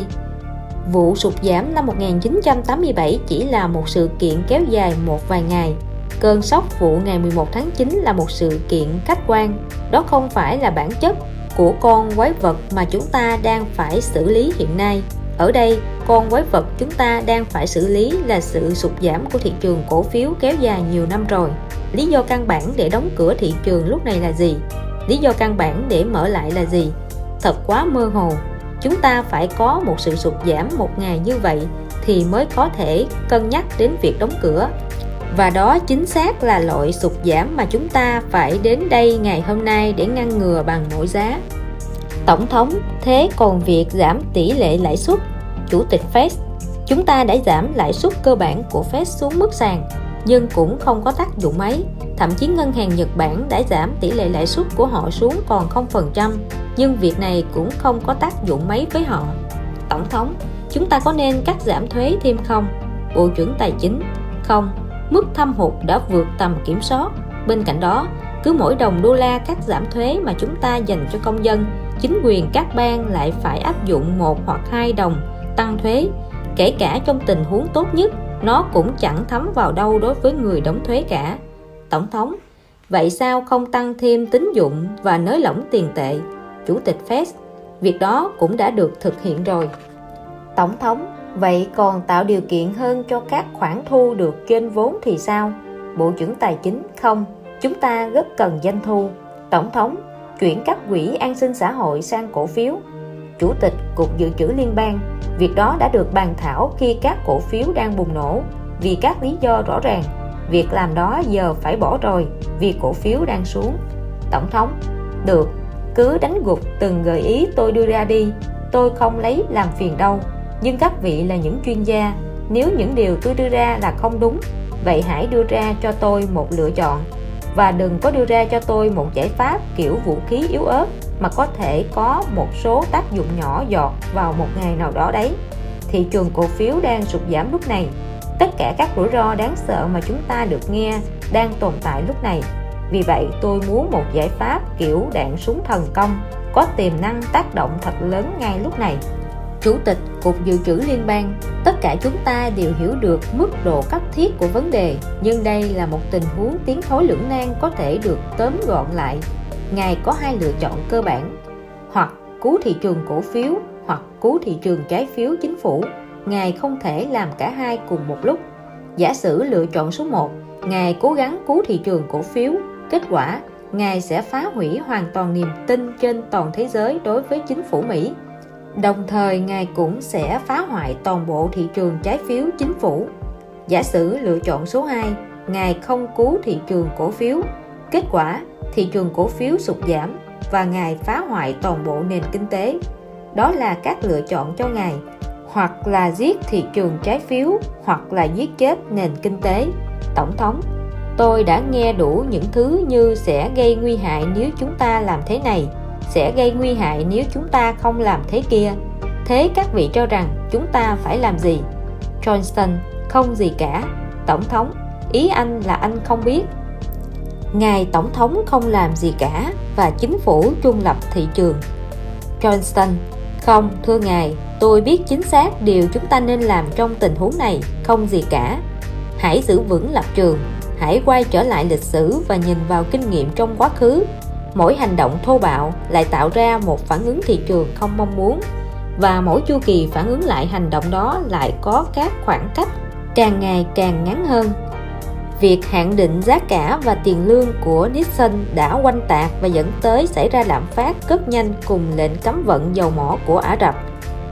vụ sụt giảm năm 1987 chỉ là một sự kiện kéo dài một vài ngày. Cơn sốc vụ ngày 11 tháng 9 là một sự kiện khách quan. Đó không phải là bản chất của con quái vật mà chúng ta đang phải xử lý hiện nay. Ở đây, con quái vật chúng ta đang phải xử lý là sự sụt giảm của thị trường cổ phiếu kéo dài nhiều năm rồi. Lý do căn bản để đóng cửa thị trường lúc này là gì? Lý do căn bản để mở lại là gì? Thật quá mơ hồ. Chúng ta phải có một sự sụt giảm một ngày như vậy thì mới có thể cân nhắc đến việc đóng cửa. Và đó chính xác là loại sụt giảm mà chúng ta phải đến đây ngày hôm nay để ngăn ngừa bằng mọi giá. Tổng thống, thế còn việc giảm tỷ lệ lãi suất? Chủ tịch Fed, chúng ta đã giảm lãi suất cơ bản của Fed xuống mức sàn, nhưng cũng không có tác dụng mấy. Thậm chí ngân hàng Nhật Bản đã giảm tỷ lệ lãi suất của họ xuống còn 0%, nhưng việc này cũng không có tác dụng mấy với họ. Tổng thống, chúng ta có nên cắt giảm thuế thêm không? Bộ trưởng Tài chính, không. Mức thâm hụt đã vượt tầm kiểm soát. Bên cạnh đó, cứ mỗi đồng đô la cắt giảm thuế mà chúng ta dành cho công dân, chính quyền các bang lại phải áp dụng 1 hoặc 2 đồng tăng thuế. Kể cả trong tình huống tốt nhất, nó cũng chẳng thấm vào đâu đối với người đóng thuế cả. Tổng thống, vậy sao không tăng thêm tín dụng và nới lỏng tiền tệ? Chủ tịch Fed, việc đó cũng đã được thực hiện rồi. Tổng thống, vậy còn tạo điều kiện hơn cho các khoản thu được trên vốn thì sao? Bộ trưởng Tài chính, không, chúng ta rất cần doanh thu. Tổng thống, chuyển các quỹ an sinh xã hội sang cổ phiếu. Chủ tịch Cục Dự trữ Liên bang, việc đó đã được bàn thảo khi các cổ phiếu đang bùng nổ. Vì các lý do rõ ràng, việc làm đó giờ phải bỏ rồi vì cổ phiếu đang xuống. Tổng thống, được, cứ đánh gục từng gợi ý tôi đưa ra đi, tôi không lấy làm phiền đâu. Nhưng các vị là những chuyên gia, nếu những điều tôi đưa ra là không đúng, vậy hãy đưa ra cho tôi một lựa chọn. Và đừng có đưa ra cho tôi một giải pháp kiểu vũ khí yếu ớt mà có thể có một số tác dụng nhỏ giọt vào một ngày nào đó đấy. Thị trường cổ phiếu đang sụt giảm lúc này. Tất cả các rủi ro đáng sợ mà chúng ta được nghe đang tồn tại lúc này. Vì vậy tôi muốn một giải pháp kiểu đạn súng thần công, có tiềm năng tác động thật lớn ngay lúc này. Chủ tịch Cục Dự trữ Liên bang, tất cả chúng ta đều hiểu được mức độ cấp thiết của vấn đề, nhưng đây là một tình huống tiến thối lưỡng nan có thể được tóm gọn lại. ngài có hai lựa chọn cơ bản: hoặc cứu thị trường cổ phiếu hoặc cứu thị trường trái phiếu chính phủ. Ngài không thể làm cả hai cùng một lúc. Giả sử lựa chọn số 1, ngài cố gắng cứu thị trường cổ phiếu, kết quả ngài sẽ phá hủy hoàn toàn niềm tin trên toàn thế giới đối với chính phủ Mỹ. Đồng thời ngài cũng sẽ phá hoại toàn bộ thị trường trái phiếu chính phủ. Giả sử lựa chọn số 2, ngài không cứu thị trường cổ phiếu, kết quả thị trường cổ phiếu sụt giảm và ngài phá hoại toàn bộ nền kinh tế. Đó là các lựa chọn cho ngài: hoặc là giết thị trường trái phiếu, hoặc là giết chết nền kinh tế. Tổng thống: tôi đã nghe đủ những thứ như sẽ gây nguy hại nếu chúng ta làm thế này, sẽ gây nguy hại nếu chúng ta không làm thế kia. Thế các vị cho rằng chúng ta phải làm gì? Johnston: không gì cả. Tổng thống: ý anh là anh không biết. Ngài tổng thống không làm gì cả và chính phủ trung lập thị trường. Johnston: không, thưa ngài, tôi biết chính xác điều chúng ta nên làm trong tình huống này, không gì cả. Hãy giữ vững lập trường, hãy quay trở lại lịch sử và nhìn vào kinh nghiệm trong quá khứ. Mỗi hành động thô bạo lại tạo ra một phản ứng thị trường không mong muốn, và mỗi chu kỳ phản ứng lại hành động đó lại có các khoảng cách càng ngày càng ngắn hơn. Việc hạn định giá cả và tiền lương của Nixon đã oanh tạc và dẫn tới xảy ra lạm phát cực nhanh cùng lệnh cấm vận dầu mỏ của Ả Rập,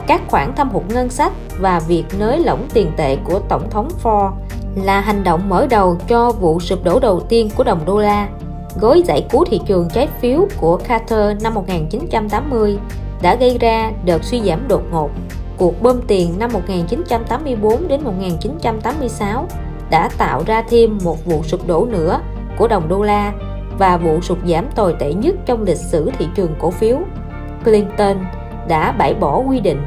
các khoản thâm hụt ngân sách và việc nới lỏng tiền tệ của Tổng thống Ford là hành động mở đầu cho vụ sụp đổ đầu tiên của đồng đô la. Gói giải cứu thị trường trái phiếu của Carter năm 1980 đã gây ra đợt suy giảm đột ngột. Cuộc bơm tiền năm 1984 đến 1986 đã tạo ra thêm một vụ sụp đổ nữa của đồng đô la và vụ sụt giảm tồi tệ nhất trong lịch sử thị trường cổ phiếu. Clinton đã bãi bỏ quy định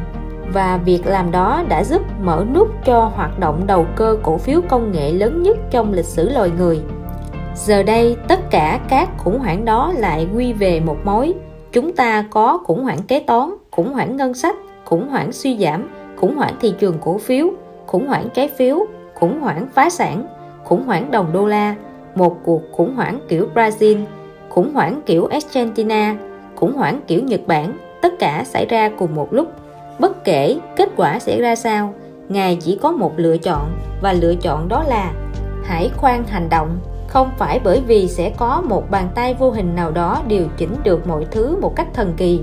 và việc làm đó đã giúp mở nút cho hoạt động đầu cơ cổ phiếu công nghệ lớn nhất trong lịch sử loài người. Giờ đây tất cả các khủng hoảng đó lại quy về một mối: chúng ta có khủng hoảng kế toán, khủng hoảng ngân sách, khủng hoảng suy giảm, khủng hoảng thị trường cổ phiếu, khủng hoảng trái phiếu, khủng hoảng phá sản, khủng hoảng đồng đô la, một cuộc khủng hoảng kiểu Brazil, khủng hoảng kiểu Argentina, khủng hoảng kiểu Nhật Bản. Tất cả xảy ra cùng một lúc. Bất kể kết quả xảy ra sao, ngài chỉ có một lựa chọn, và lựa chọn đó là hãy khoan hành động, không phải bởi vì sẽ có một bàn tay vô hình nào đó điều chỉnh được mọi thứ một cách thần kỳ,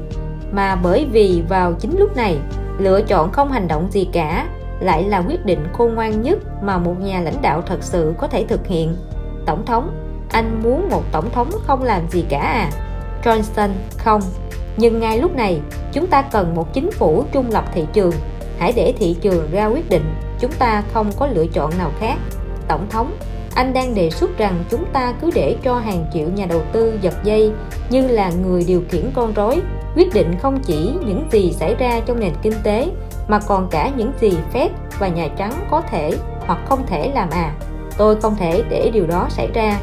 mà bởi vì vào chính lúc này, lựa chọn không hành động gì cả lại là quyết định khôn ngoan nhất mà một nhà lãnh đạo thật sự có thể thực hiện. Tổng thống: anh muốn một tổng thống không làm gì cả à? Johnston: không, nhưng ngay lúc này chúng ta cần một chính phủ trung lập thị trường. Hãy để thị trường ra quyết định, chúng ta không có lựa chọn nào khác. Tổng thống: anh đang đề xuất rằng chúng ta cứ để cho hàng triệu nhà đầu tư giật dây như là người điều khiển con rối, quyết định không chỉ những gì xảy ra trong nền kinh tế mà còn cả những gì Fed và Nhà Trắng có thể hoặc không thể làm à? Tôi không thể để điều đó xảy ra.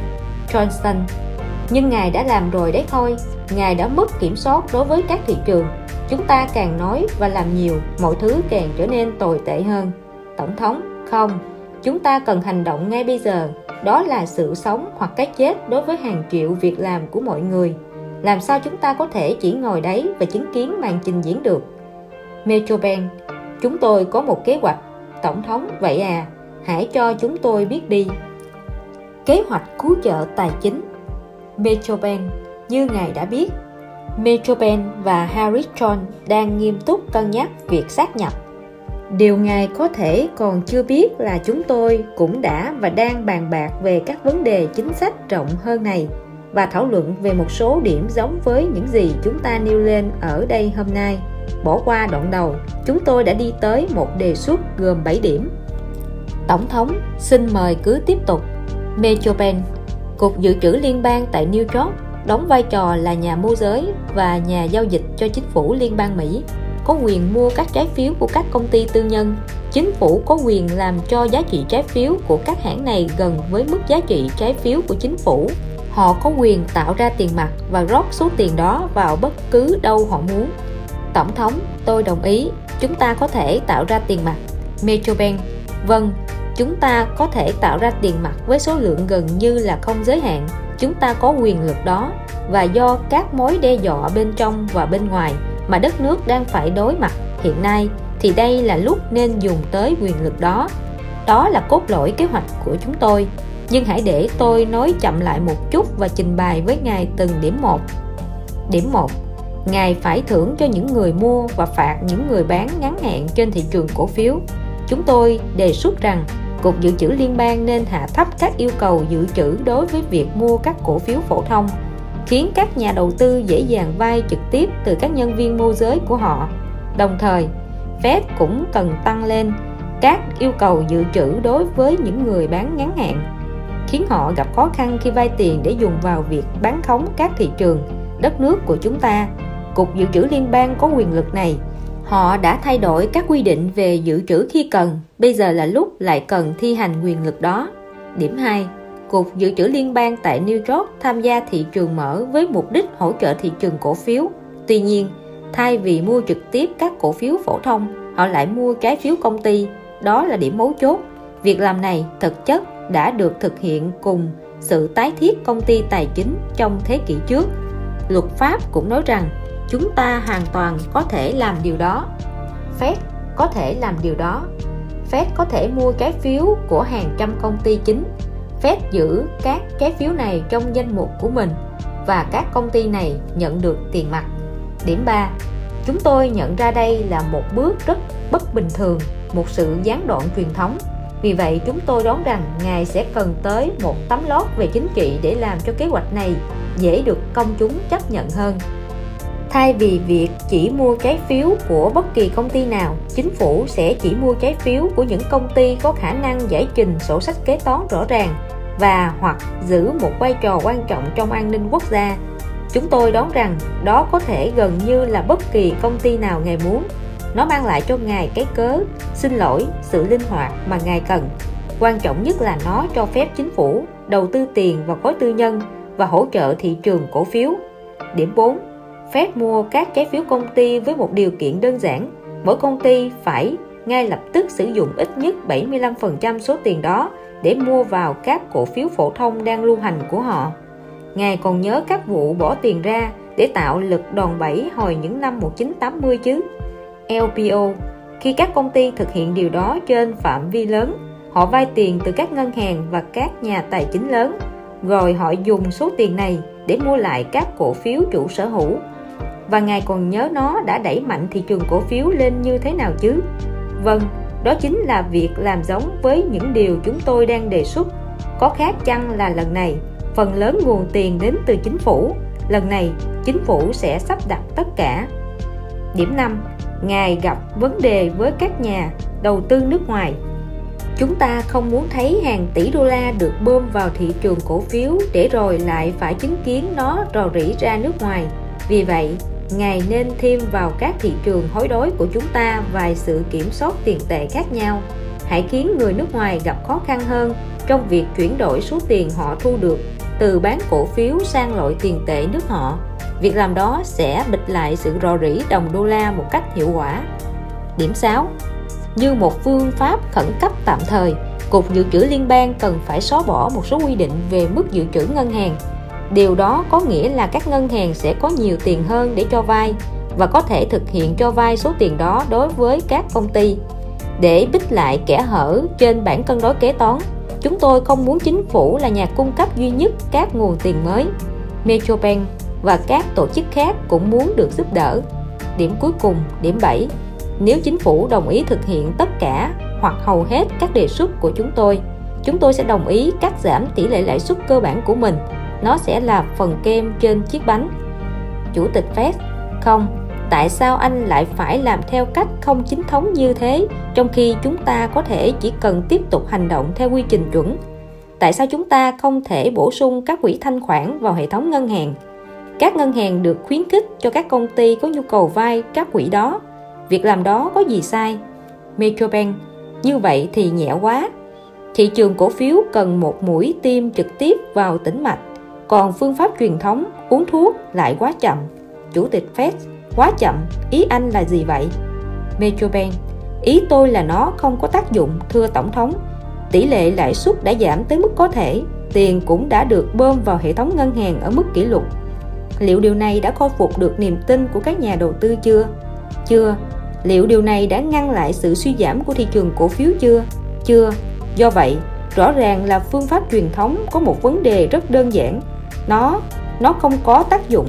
Johnston: nhưng ngài đã làm rồi đấy thôi. Ngài đã mất kiểm soát đối với các thị trường. Chúng ta càng nói và làm nhiều, mọi thứ càng trở nên tồi tệ hơn. Tổng thống: không, chúng ta cần hành động ngay bây giờ. Đó là sự sống hoặc cái chết đối với hàng triệu việc làm của mọi người. Làm sao chúng ta có thể chỉ ngồi đấy và chứng kiến màn trình diễn được? Metrobank: chúng tôi có một kế hoạch. Tổng thống: vậy à, hãy cho chúng tôi biết đi. Kế hoạch cứu trợ tài chính. Metrobank: như ngài đã biết, Metrobank và HarryJones đang nghiêm túc cân nhắc việc sát nhập. Điều ngài có thể còn chưa biết là chúng tôi cũng đã và đang bàn bạc về các vấn đề chính sách rộng hơn này và thảo luận về một số điểm giống với những gì chúng ta nêu lên ở đây hôm nay. Bỏ qua đoạn đầu, chúng tôi đã đi tới một đề xuất gồm 7 điểm. Tổng thống: xin mời cứ tiếp tục. Metrobank: Cục Dự trữ Liên bang tại New York đóng vai trò là nhà môi giới và nhà giao dịch cho chính phủ Liên bang Mỹ, có quyền mua các trái phiếu của các công ty tư nhân. Chính phủ có quyền làm cho giá trị trái phiếu của các hãng này gần với mức giá trị trái phiếu của chính phủ. Họ có quyền tạo ra tiền mặt và rót số tiền đó vào bất cứ đâu họ muốn. Tổng thống: tôi đồng ý, chúng ta có thể tạo ra tiền mặt. Metrobank: vâng, chúng ta có thể tạo ra tiền mặt với số lượng gần như là không giới hạn. Chúng ta có quyền lực đó, và do các mối đe dọa bên trong và bên ngoài mà đất nước đang phải đối mặt hiện nay, thì đây là lúc nên dùng tới quyền lực đó. Đó là cốt lõi kế hoạch của chúng tôi. Nhưng hãy để tôi nói chậm lại một chút và trình bày với ngài từng điểm một. Điểm 1. Ngài phải thưởng cho những người mua và phạt những người bán ngắn hạn trên thị trường cổ phiếu. Chúng tôi đề xuất rằng Cục Dự trữ Liên bang nên hạ thấp các yêu cầu dự trữ đối với việc mua các cổ phiếu phổ thông, khiến các nhà đầu tư dễ dàng vay trực tiếp từ các nhân viên môi giới của họ. Đồng thời, Fed cũng cần tăng lên các yêu cầu dự trữ đối với những người bán ngắn hạn, khiến họ gặp khó khăn khi vay tiền để dùng vào việc bán khống các thị trường, đất nước của chúng ta. Cục Dự trữ Liên bang có quyền lực này. Họ đã thay đổi các quy định về dự trữ khi cần, bây giờ là lúc lại cần thi hành quyền lực đó. Điểm 2. Cục Dự trữ Liên bang tại New York tham gia thị trường mở với mục đích hỗ trợ thị trường cổ phiếu. Tuy nhiên, thay vì mua trực tiếp các cổ phiếu phổ thông, họ lại mua trái phiếu công ty. Đó là điểm mấu chốt. Việc làm này thực chất đã được thực hiện cùng sự tái thiết công ty tài chính trong thế kỷ trước. Luật pháp cũng nói rằng chúng ta hoàn toàn có thể làm điều đó. Fed có thể làm điều đó. Fed có thể mua trái phiếu của hàng trăm công ty chính. Fed giữ các trái phiếu này trong danh mục của mình, và các công ty này nhận được tiền mặt. Điểm 3. Chúng tôi nhận ra đây là một bước rất bất bình thường, một sự gián đoạn truyền thống. Vì vậy, chúng tôi đoán rằng ngài sẽ cần tới một tấm lót về chính trị để làm cho kế hoạch này dễ được công chúng chấp nhận hơn. Thay vì việc chỉ mua trái phiếu của bất kỳ công ty nào, chính phủ sẽ chỉ mua trái phiếu của những công ty có khả năng giải trình sổ sách kế toán rõ ràng và hoặc giữ một vai trò quan trọng trong an ninh quốc gia. Chúng tôi đoán rằng đó có thể gần như là bất kỳ công ty nào ngài muốn. Nó mang lại cho ngài cái cớ, xin lỗi, sự linh hoạt mà ngài cần. Quan trọng nhất là nó cho phép chính phủ đầu tư tiền vào khối tư nhân và hỗ trợ thị trường cổ phiếu. Điểm 4. Fed mua các trái phiếu công ty với một điều kiện đơn giản: mỗi công ty phải ngay lập tức sử dụng ít nhất 75% số tiền đó để mua vào các cổ phiếu phổ thông đang lưu hành của họ. Ngài còn nhớ các vụ bỏ tiền ra để tạo lực đòn bẩy hồi những năm 1980 chứ? LPO. Khi các công ty thực hiện điều đó trên phạm vi lớn, họ vay tiền từ các ngân hàng và các nhà tài chính lớn, rồi họ dùng số tiền này để mua lại các cổ phiếu chủ sở hữu. Và ngài còn nhớ nó đã đẩy mạnh thị trường cổ phiếu lên như thế nào chứ? Vâng, đó chính là việc làm giống với những điều chúng tôi đang đề xuất. Có khác chăng là lần này phần lớn nguồn tiền đến từ chính phủ. Lần này chính phủ sẽ sắp đặt tất cả. Điểm 5. Ngài gặp vấn đề với các nhà đầu tư nước ngoài. Chúng ta không muốn thấy hàng tỷ đô la được bơm vào thị trường cổ phiếu để rồi lại phải chứng kiến nó rò rỉ ra nước ngoài. Vì vậy, ngài nên thêm vào các thị trường hối đoái của chúng ta vài sự kiểm soát tiền tệ khác nhau. Hãy khiến người nước ngoài gặp khó khăn hơn trong việc chuyển đổi số tiền họ thu được từ bán cổ phiếu sang loại tiền tệ nước họ. Việc làm đó sẽ bịch lại sự rò rỉ đồng đô la một cách hiệu quả. Điểm 6. Như một phương pháp khẩn cấp tạm thời, Cục Dự trữ Liên bang cần phải xóa bỏ một số quy định về mức dự trữ ngân hàng. Điều đó có nghĩa là các ngân hàng sẽ có nhiều tiền hơn để cho vay và có thể thực hiện cho vay số tiền đó đối với các công ty. Để bích lại kẽ hở trên bảng cân đối kế toán, chúng tôi không muốn chính phủ là nhà cung cấp duy nhất các nguồn tiền mới. Metrobank và các tổ chức khác cũng muốn được giúp đỡ. Điểm cuối cùng, điểm 7. Nếu chính phủ đồng ý thực hiện tất cả hoặc hầu hết các đề xuất của chúng tôi sẽ đồng ý cắt giảm tỷ lệ lãi suất cơ bản của mình. Nó sẽ là phần kem trên chiếc bánh. Chủ tịch Fed: Không, tại sao anh lại phải làm theo cách không chính thống như thế, trong khi chúng ta có thể chỉ cần tiếp tục hành động theo quy trình chuẩn? Tại sao chúng ta không thể bổ sung các quỹ thanh khoản vào hệ thống ngân hàng? Các ngân hàng được khuyến khích cho các công ty có nhu cầu vay các quỹ đó. Việc làm đó có gì sai? Metrobank: Như vậy thì nhẹ quá. Thị trường cổ phiếu cần một mũi tiêm trực tiếp vào tĩnh mạch, còn phương pháp truyền thống uống thuốc lại quá chậm. Chủ tịch Fed: Quá chậm, ý anh là gì vậy? Metrobank: Ý tôi là nó không có tác dụng, thưa Tổng thống. Tỷ lệ lãi suất đã giảm tới mức có thể. tiền cũng đã được bơm vào hệ thống ngân hàng ở mức kỷ lục. Liệu điều này đã khôi phục được niềm tin của các nhà đầu tư chưa? Chưa. Liệu điều này đã ngăn lại sự suy giảm của thị trường cổ phiếu chưa? Chưa. Do vậy, rõ ràng là phương pháp truyền thống có một vấn đề rất đơn giản. Nó không có tác dụng.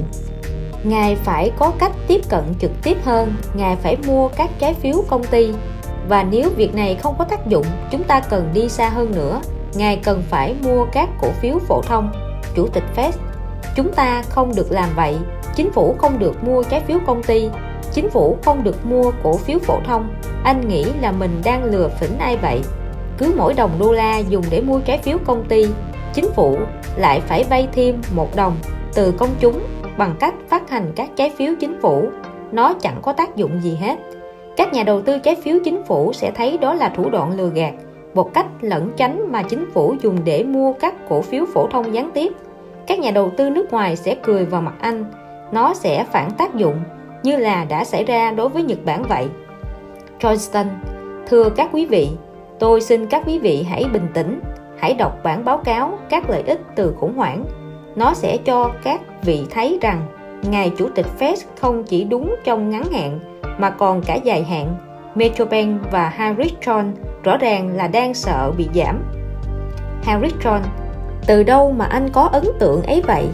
Ngài phải có cách tiếp cận trực tiếp hơn, ngài phải mua các trái phiếu công ty. Và nếu việc này không có tác dụng, chúng ta cần đi xa hơn nữa. Ngài cần phải mua các cổ phiếu phổ thông. Chủ tịch Fed, chúng ta không được làm vậy. Chính phủ không được mua trái phiếu công ty. Chính phủ không được mua cổ phiếu phổ thông. Anh nghĩ là mình đang lừa phỉnh ai vậy? Cứ mỗi đồng đô la dùng để mua trái phiếu công ty, chính phủ lại phải vay thêm 1 đồng từ công chúng bằng cách phát hành các trái phiếu chính phủ. Nó chẳng có tác dụng gì hết. Các nhà đầu tư trái phiếu chính phủ sẽ thấy đó là thủ đoạn lừa gạt, một cách lẩn tránh mà chính phủ dùng để mua các cổ phiếu phổ thông gián tiếp. Các nhà đầu tư nước ngoài sẽ cười vào mặt anh. Nó sẽ phản tác dụng, như là đã xảy ra đối với Nhật Bản vậy. Johnston, thưa các quý vị, tôi xin các quý vị hãy bình tĩnh, hãy đọc bản báo cáo các lợi ích từ khủng hoảng. Nó sẽ cho các vị thấy rằng ngài chủ tịch Fed không chỉ đúng trong ngắn hạn mà còn cả dài hạn. Metrobank và HarryJones rõ ràng là đang sợ bị giảm. HarryJones, từ đâu mà anh có ấn tượng ấy vậy?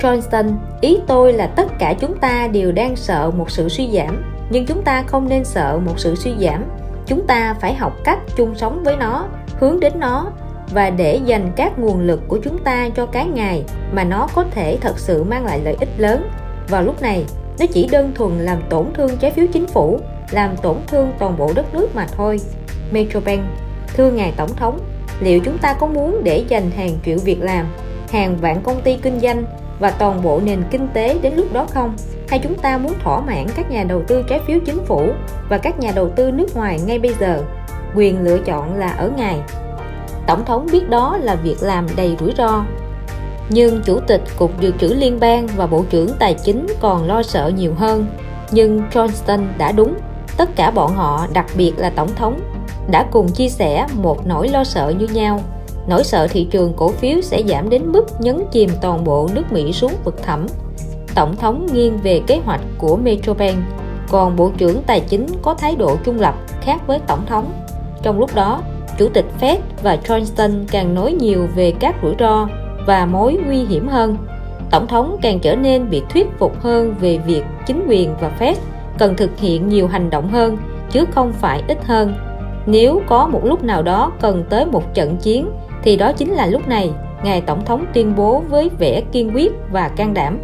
Johnston, ý tôi là tất cả chúng ta đều đang sợ một sự suy giảm, nhưng chúng ta không nên sợ một sự suy giảm. Chúng ta phải học cách chung sống với nó, hướng đến nó và để dành các nguồn lực của chúng ta cho cái ngày mà nó có thể thật sự mang lại lợi ích lớn. Vào lúc này, nó chỉ đơn thuần làm tổn thương trái phiếu chính phủ, làm tổn thương toàn bộ đất nước mà thôi. Metrobank, thưa ngài tổng thống, liệu chúng ta có muốn để dành hàng triệu việc làm, hàng vạn công ty kinh doanh và toàn bộ nền kinh tế đến lúc đó không? Hay chúng ta muốn thỏa mãn các nhà đầu tư trái phiếu chính phủ và các nhà đầu tư nước ngoài ngay bây giờ? Quyền lựa chọn là ở ngài. Tổng thống biết đó là việc làm đầy rủi ro, nhưng chủ tịch Cục Dự trữ Liên bang và Bộ trưởng Tài chính còn lo sợ nhiều hơn. Nhưng Johnston đã đúng. Tất cả bọn họ, đặc biệt là tổng thống, đã cùng chia sẻ một nỗi lo sợ như nhau. Nỗi sợ thị trường cổ phiếu sẽ giảm đến mức nhấn chìm toàn bộ nước Mỹ xuống vực thẳm. Tổng thống nghiêng về kế hoạch của Metrobank, còn Bộ trưởng Tài chính có thái độ trung lập khác với tổng thống. Trong lúc đó, Chủ tịch Fed và Johnston càng nói nhiều về các rủi ro và mối nguy hiểm hơn. Tổng thống càng trở nên bị thuyết phục hơn về việc chính quyền và Fed cần thực hiện nhiều hành động hơn, chứ không phải ít hơn. Nếu có một lúc nào đó cần tới một trận chiến, thì đó chính là lúc này, ngài tổng thống tuyên bố với vẻ kiên quyết và can đảm.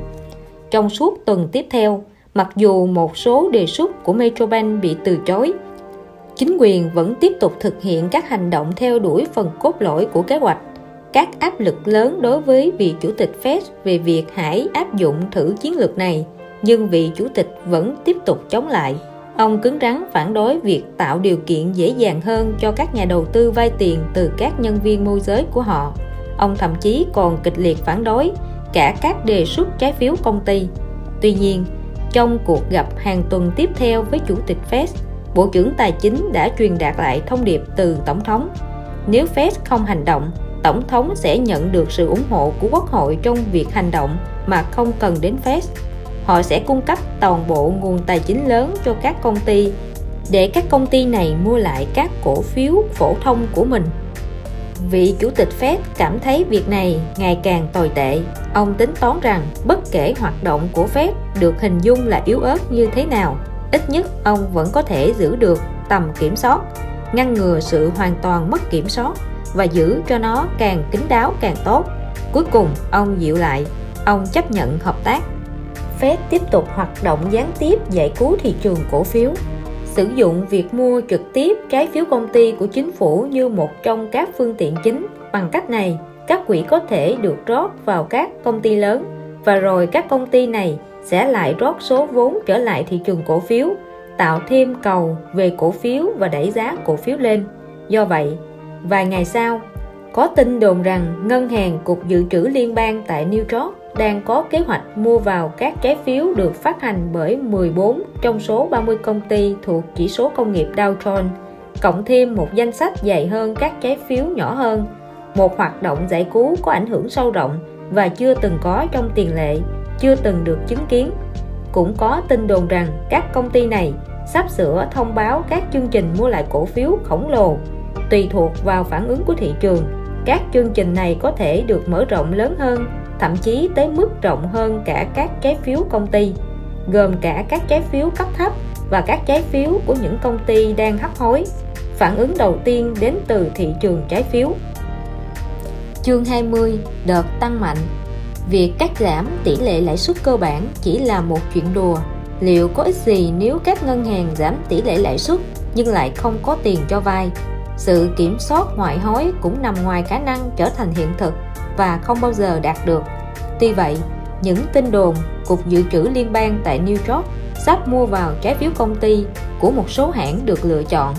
Trong suốt tuần tiếp theo, mặc dù một số đề xuất của Metrobank bị từ chối, chính quyền vẫn tiếp tục thực hiện các hành động theo đuổi phần cốt lõi của kế hoạch. Các áp lực lớn đối với vị chủ tịch Fed về việc hãy áp dụng thử chiến lược này, nhưng vị chủ tịch vẫn tiếp tục chống lại. Ông cứng rắn phản đối việc tạo điều kiện dễ dàng hơn cho các nhà đầu tư vay tiền từ các nhân viên môi giới của họ. Ông thậm chí còn kịch liệt phản đối cả các đề xuất trái phiếu công ty. Tuy nhiên, trong cuộc gặp hàng tuần tiếp theo với chủ tịch Fed, Bộ trưởng Tài chính đã truyền đạt lại thông điệp từ tổng thống. Nếu Fed không hành động, tổng thống sẽ nhận được sự ủng hộ của Quốc hội trong việc hành động mà không cần đến Fed. Họ sẽ cung cấp toàn bộ nguồn tài chính lớn cho các công ty để các công ty này mua lại các cổ phiếu phổ thông của mình. Vị chủ tịch Fed cảm thấy việc này ngày càng tồi tệ. Ông tính toán rằng bất kể hoạt động của Fed được hình dung là yếu ớt như thế nào, ít nhất ông vẫn có thể giữ được tầm kiểm soát, ngăn ngừa sự hoàn toàn mất kiểm soát và giữ cho nó càng kín đáo càng tốt. Cuối cùng, ông dịu lại, ông chấp nhận hợp tác. Fed tiếp tục hoạt động gián tiếp giải cứu thị trường cổ phiếu, sử dụng việc mua trực tiếp trái phiếu công ty của chính phủ như một trong các phương tiện chính. Bằng cách này, các quỹ có thể được rót vào các công ty lớn và rồi các công ty này sẽ lại rót số vốn trở lại thị trường cổ phiếu, tạo thêm cầu về cổ phiếu và đẩy giá cổ phiếu lên. Do vậy, vài ngày sau, có tin đồn rằng Ngân hàng Cục Dự trữ Liên bang tại New York đang có kế hoạch mua vào các trái phiếu được phát hành bởi 14 trong số 30 công ty thuộc chỉ số công nghiệp Dow Jones, cộng thêm một danh sách dài hơn các trái phiếu nhỏ hơn. một hoạt động giải cứu có ảnh hưởng sâu rộng và chưa từng có trong tiền lệ, chưa từng được chứng kiến. Cũng có tin đồn rằng các công ty này sắp sửa thông báo các chương trình mua lại cổ phiếu khổng lồ. Tùy thuộc vào phản ứng của thị trường, các chương trình này có thể được mở rộng lớn hơn, thậm chí tới mức rộng hơn cả các trái phiếu công ty, gồm cả các trái phiếu cấp thấp và các trái phiếu của những công ty đang hấp hối. Phản ứng đầu tiên đến từ thị trường trái phiếu. Chương 20. Đợt tăng mạnh. Việc cắt giảm tỷ lệ lãi suất cơ bản chỉ là một chuyện đùa. Liệu có ích gì nếu các ngân hàng giảm tỷ lệ lãi suất nhưng lại không có tiền cho vay? Sự kiểm soát ngoại hối cũng nằm ngoài khả năng trở thành hiện thực và không bao giờ đạt được. Tuy vậy, những tin đồn Cục Dự trữ Liên bang tại New York sắp mua vào trái phiếu công ty của một số hãng được lựa chọn,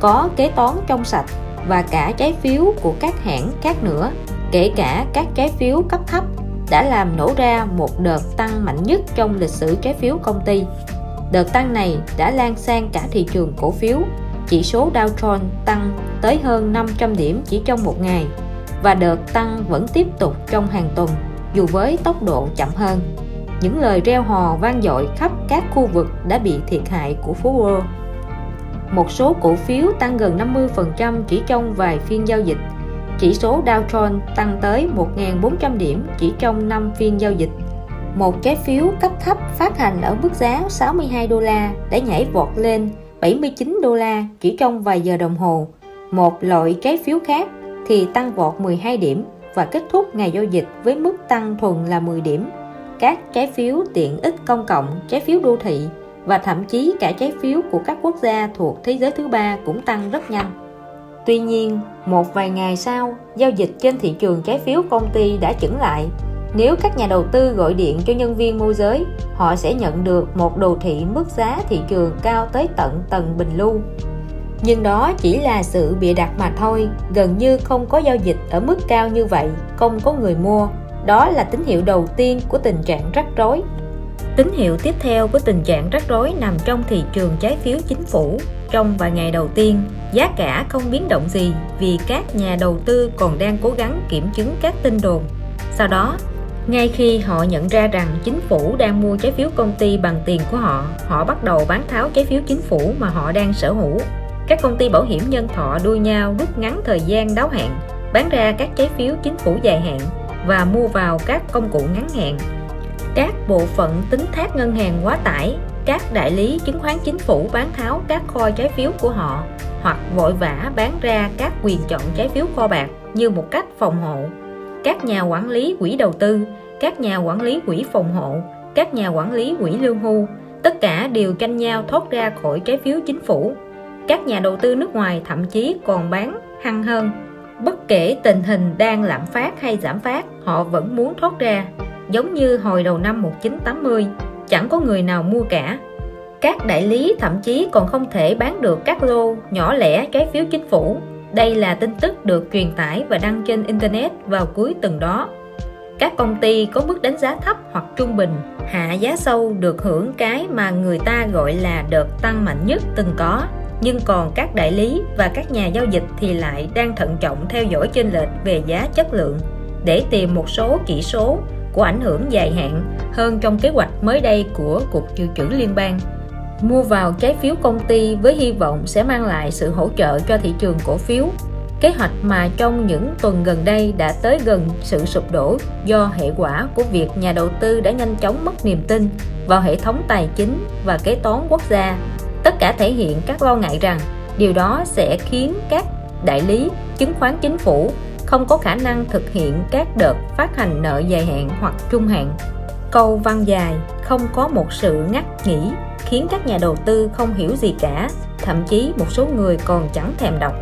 có kế toán trong sạch, và cả trái phiếu của các hãng khác nữa, kể cả các trái phiếu cấp thấp, đã làm nổ ra một đợt tăng mạnh nhất trong lịch sử trái phiếu công ty. Đợt tăng này đã lan sang cả thị trường cổ phiếu. Chỉ số Dow Jones tăng tới hơn 500 điểm chỉ trong một ngày, và đợt tăng vẫn tiếp tục trong hàng tuần dù với tốc độ chậm hơn. Những lời reo hò vang dội khắp các khu vực đã bị thiệt hại của phố Wall. Một số cổ phiếu tăng gần 50% chỉ trong vài phiên giao dịch. Chỉ số Dow Jones tăng tới 1.400 điểm chỉ trong 5 phiên giao dịch. Một trái phiếu cấp thấp phát hành ở mức giá 62 đô la đã nhảy vọt lên 79 đô la chỉ trong vài giờ đồng hồ. Một loại trái phiếu khác thì tăng vọt 12 điểm và kết thúc ngày giao dịch với mức tăng thuần là 10 điểm. Các trái phiếu tiện ích công cộng, trái phiếu đô thị và thậm chí cả trái phiếu của các quốc gia thuộc thế giới thứ ba cũng tăng rất nhanh. Tuy nhiên, một vài ngày sau, giao dịch trên thị trường trái phiếu công ty đã chững lại. Nếu các nhà đầu tư gọi điện cho nhân viên môi giới, họ sẽ nhận được một đồ thị mức giá thị trường cao tới tận tầng bình lưu. Nhưng đó chỉ là sự bịa đặt mà thôi, gần như không có giao dịch ở mức cao như vậy, không có người mua. Đó là tín hiệu đầu tiên của tình trạng rắc rối. Tín hiệu tiếp theo của tình trạng rắc rối nằm trong thị trường trái phiếu chính phủ. Trong vài ngày đầu tiên, giá cả không biến động gì vì các nhà đầu tư còn đang cố gắng kiểm chứng các tin đồn. Sau đó, ngay khi họ nhận ra rằng chính phủ đang mua trái phiếu công ty bằng tiền của họ, họ bắt đầu bán tháo trái phiếu chính phủ mà họ đang sở hữu. Các công ty bảo hiểm nhân thọ đua nhau rút ngắn thời gian đáo hạn, bán ra các trái phiếu chính phủ dài hạn và mua vào các công cụ ngắn hạn. Các bộ phận tín thác ngân hàng quá tải, các đại lý chứng khoán chính phủ bán tháo các kho trái phiếu của họ hoặc vội vã bán ra các quyền chọn trái phiếu kho bạc như một cách phòng hộ. Các nhà quản lý quỹ đầu tư, các nhà quản lý quỹ phòng hộ, các nhà quản lý quỹ lương hưu, tất cả đều tranh nhau thoát ra khỏi trái phiếu chính phủ. Các nhà đầu tư nước ngoài thậm chí còn bán hăng hơn. Bất kể tình hình đang lạm phát hay giảm phát, họ vẫn muốn thoát ra. Giống như hồi đầu năm 1980, chẳng có người nào mua cả. Các đại lý thậm chí còn không thể bán được các lô nhỏ lẻ trái phiếu chính phủ. Đây là tin tức được truyền tải và đăng trên Internet vào cuối tuần đó. Các công ty có mức đánh giá thấp hoặc trung bình, hạ giá sâu được hưởng cái mà người ta gọi là đợt tăng mạnh nhất từng có. Nhưng còn các đại lý và các nhà giao dịch thì lại đang thận trọng theo dõi chênh lệch về giá chất lượng để tìm một số chỉ số của ảnh hưởng dài hạn hơn trong kế hoạch mới đây của Cục Dự trữ Liên bang. Mua vào trái phiếu công ty với hy vọng sẽ mang lại sự hỗ trợ cho thị trường cổ phiếu, kế hoạch mà trong những tuần gần đây đã tới gần sự sụp đổ do hệ quả của việc nhà đầu tư đã nhanh chóng mất niềm tin vào hệ thống tài chính và kế toán quốc gia. Tất cả thể hiện các lo ngại rằng điều đó sẽ khiến các đại lý chứng khoán chính phủ không có khả năng thực hiện các đợt phát hành nợ dài hạn hoặc trung hạn. Câu văn dài không có một sự ngắt nghỉ khiến các nhà đầu tư không hiểu gì cả, thậm chí một số người còn chẳng thèm đọc.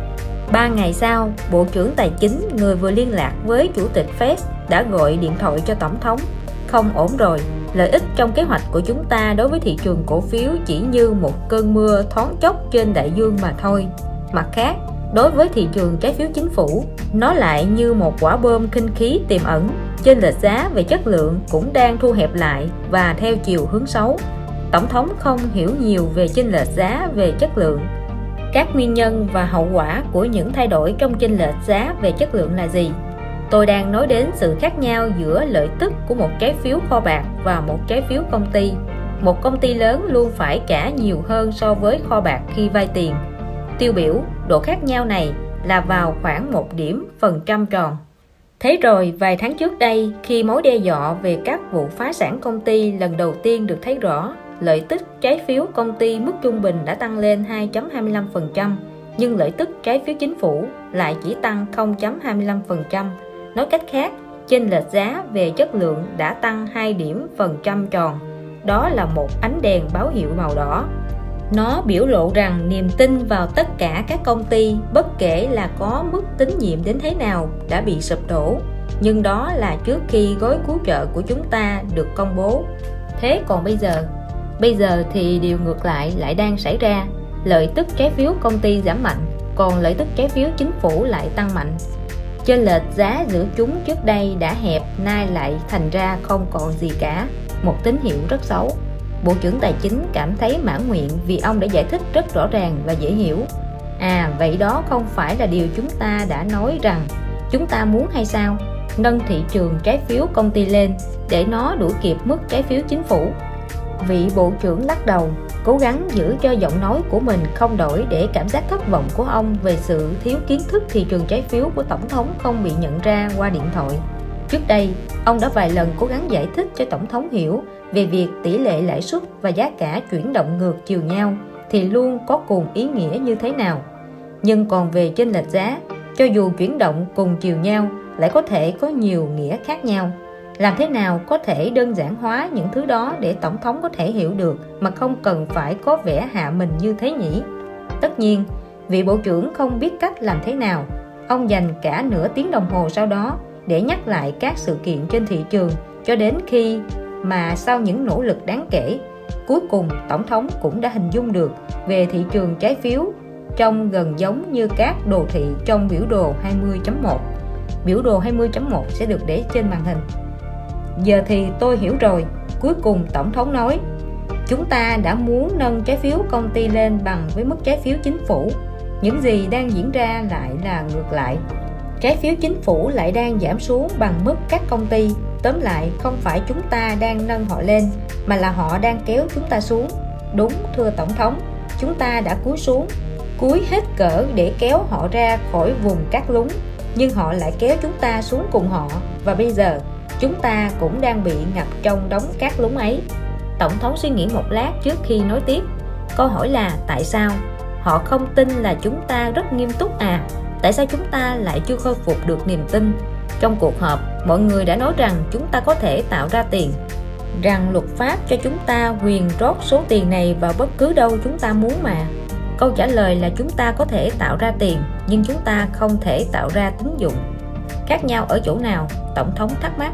3 ngày sau, Bộ trưởng Tài chính, người vừa liên lạc với Chủ tịch Fed, đã gọi điện thoại cho Tổng thống. Không ổn rồi, lợi ích trong kế hoạch của chúng ta đối với thị trường cổ phiếu chỉ như một cơn mưa thoáng chốc trên đại dương mà thôi. Mặt khác, đối với thị trường trái phiếu chính phủ, nó lại như một quả bom khinh khí tiềm ẩn, chênh lệch giá về chất lượng cũng đang thu hẹp lại và theo chiều hướng xấu. Tổng thống không hiểu nhiều về chênh lệch giá về chất lượng. Các nguyên nhân và hậu quả của những thay đổi trong chênh lệch giá về chất lượng là gì? Tôi đang nói đến sự khác nhau giữa lợi tức của một trái phiếu kho bạc và một trái phiếu công ty. Một công ty lớn luôn phải trả nhiều hơn so với kho bạc khi vay tiền. Tiêu biểu độ khác nhau này là vào khoảng 1 điểm phần trăm tròn. Thế rồi, vài tháng trước đây, khi mối đe dọa về các vụ phá sản công ty lần đầu tiên được thấy rõ, lợi tức trái phiếu công ty mức trung bình đã tăng lên 2.25%, nhưng lợi tức trái phiếu chính phủ lại chỉ tăng 0.25%. Nói cách khác, chênh lệch giá về chất lượng đã tăng 2 điểm phần trăm tròn. Đó là một ánh đèn báo hiệu màu đỏ. Nó biểu lộ rằng niềm tin vào tất cả các công ty, bất kể là có mức tín nhiệm đến thế nào, đã bị sụp đổ. Nhưng đó là trước khi gói cứu trợ của chúng ta được công bố. Thế còn bây giờ thì điều ngược lại lại đang xảy ra. Lợi tức trái phiếu công ty giảm mạnh, còn lợi tức trái phiếu chính phủ lại tăng mạnh. Chênh lệch giá giữa chúng trước đây đã hẹp, nay lại thành ra không còn gì cả, một tín hiệu rất xấu. Bộ trưởng Tài chính cảm thấy mãn nguyện vì ông đã giải thích rất rõ ràng và dễ hiểu. À, vậy đó không phải là điều chúng ta đã nói rằng chúng ta muốn hay sao? Nâng thị trường trái phiếu công ty lên để nó đuổi kịp mức trái phiếu chính phủ. Vị bộ trưởng lắc đầu, cố gắng giữ cho giọng nói của mình không đổi để cảm giác thất vọng của ông về sự thiếu kiến thức thị trường trái phiếu của tổng thống không bị nhận ra qua điện thoại. Trước đây, ông đã vài lần cố gắng giải thích cho tổng thống hiểu về việc tỷ lệ lãi suất và giá cả chuyển động ngược chiều nhau thì luôn có cùng ý nghĩa như thế nào. Nhưng còn về chênh lệch giá, cho dù chuyển động cùng chiều nhau lại có thể có nhiều nghĩa khác nhau. Làm thế nào có thể đơn giản hóa những thứ đó để tổng thống có thể hiểu được mà không cần phải có vẻ hạ mình như thế nhỉ? Tất nhiên, vị bộ trưởng không biết cách làm thế nào. Ông dành cả nửa tiếng đồng hồ sau đó để nhắc lại các sự kiện trên thị trường cho đến khi mà sau những nỗ lực đáng kể, cuối cùng tổng thống cũng đã hình dung được về thị trường trái phiếu trông gần giống như các đồ thị trong biểu đồ 20.1. Biểu đồ 20.1 sẽ được để trên màn hình. Giờ thì tôi hiểu rồi, cuối cùng tổng thống nói, chúng ta đã muốn nâng trái phiếu công ty lên bằng với mức trái phiếu chính phủ. Những gì đang diễn ra lại là ngược lại. Trái phiếu chính phủ lại đang giảm xuống bằng mức các công ty. Tóm lại, không phải chúng ta đang nâng họ lên mà là họ đang kéo chúng ta xuống. Đúng, thưa tổng thống, chúng ta đã cúi xuống, cúi hết cỡ để kéo họ ra khỏi vùng các lúng, nhưng họ lại kéo chúng ta xuống cùng họ, và bây giờ chúng ta cũng đang bị ngập trong đống các lúng ấy. Tổng thống suy nghĩ một lát trước khi nói tiếp. Câu hỏi là tại sao? Họ không tin là chúng ta rất nghiêm túc à? Tại sao chúng ta lại chưa khôi phục được niềm tin? Trong cuộc họp, mọi người đã nói rằng chúng ta có thể tạo ra tiền, rằng luật pháp cho chúng ta quyền rót số tiền này vào bất cứ đâu chúng ta muốn mà. Câu trả lời là chúng ta có thể tạo ra tiền, nhưng chúng ta không thể tạo ra tín dụng. Khác nhau ở chỗ nào? Tổng thống thắc mắc.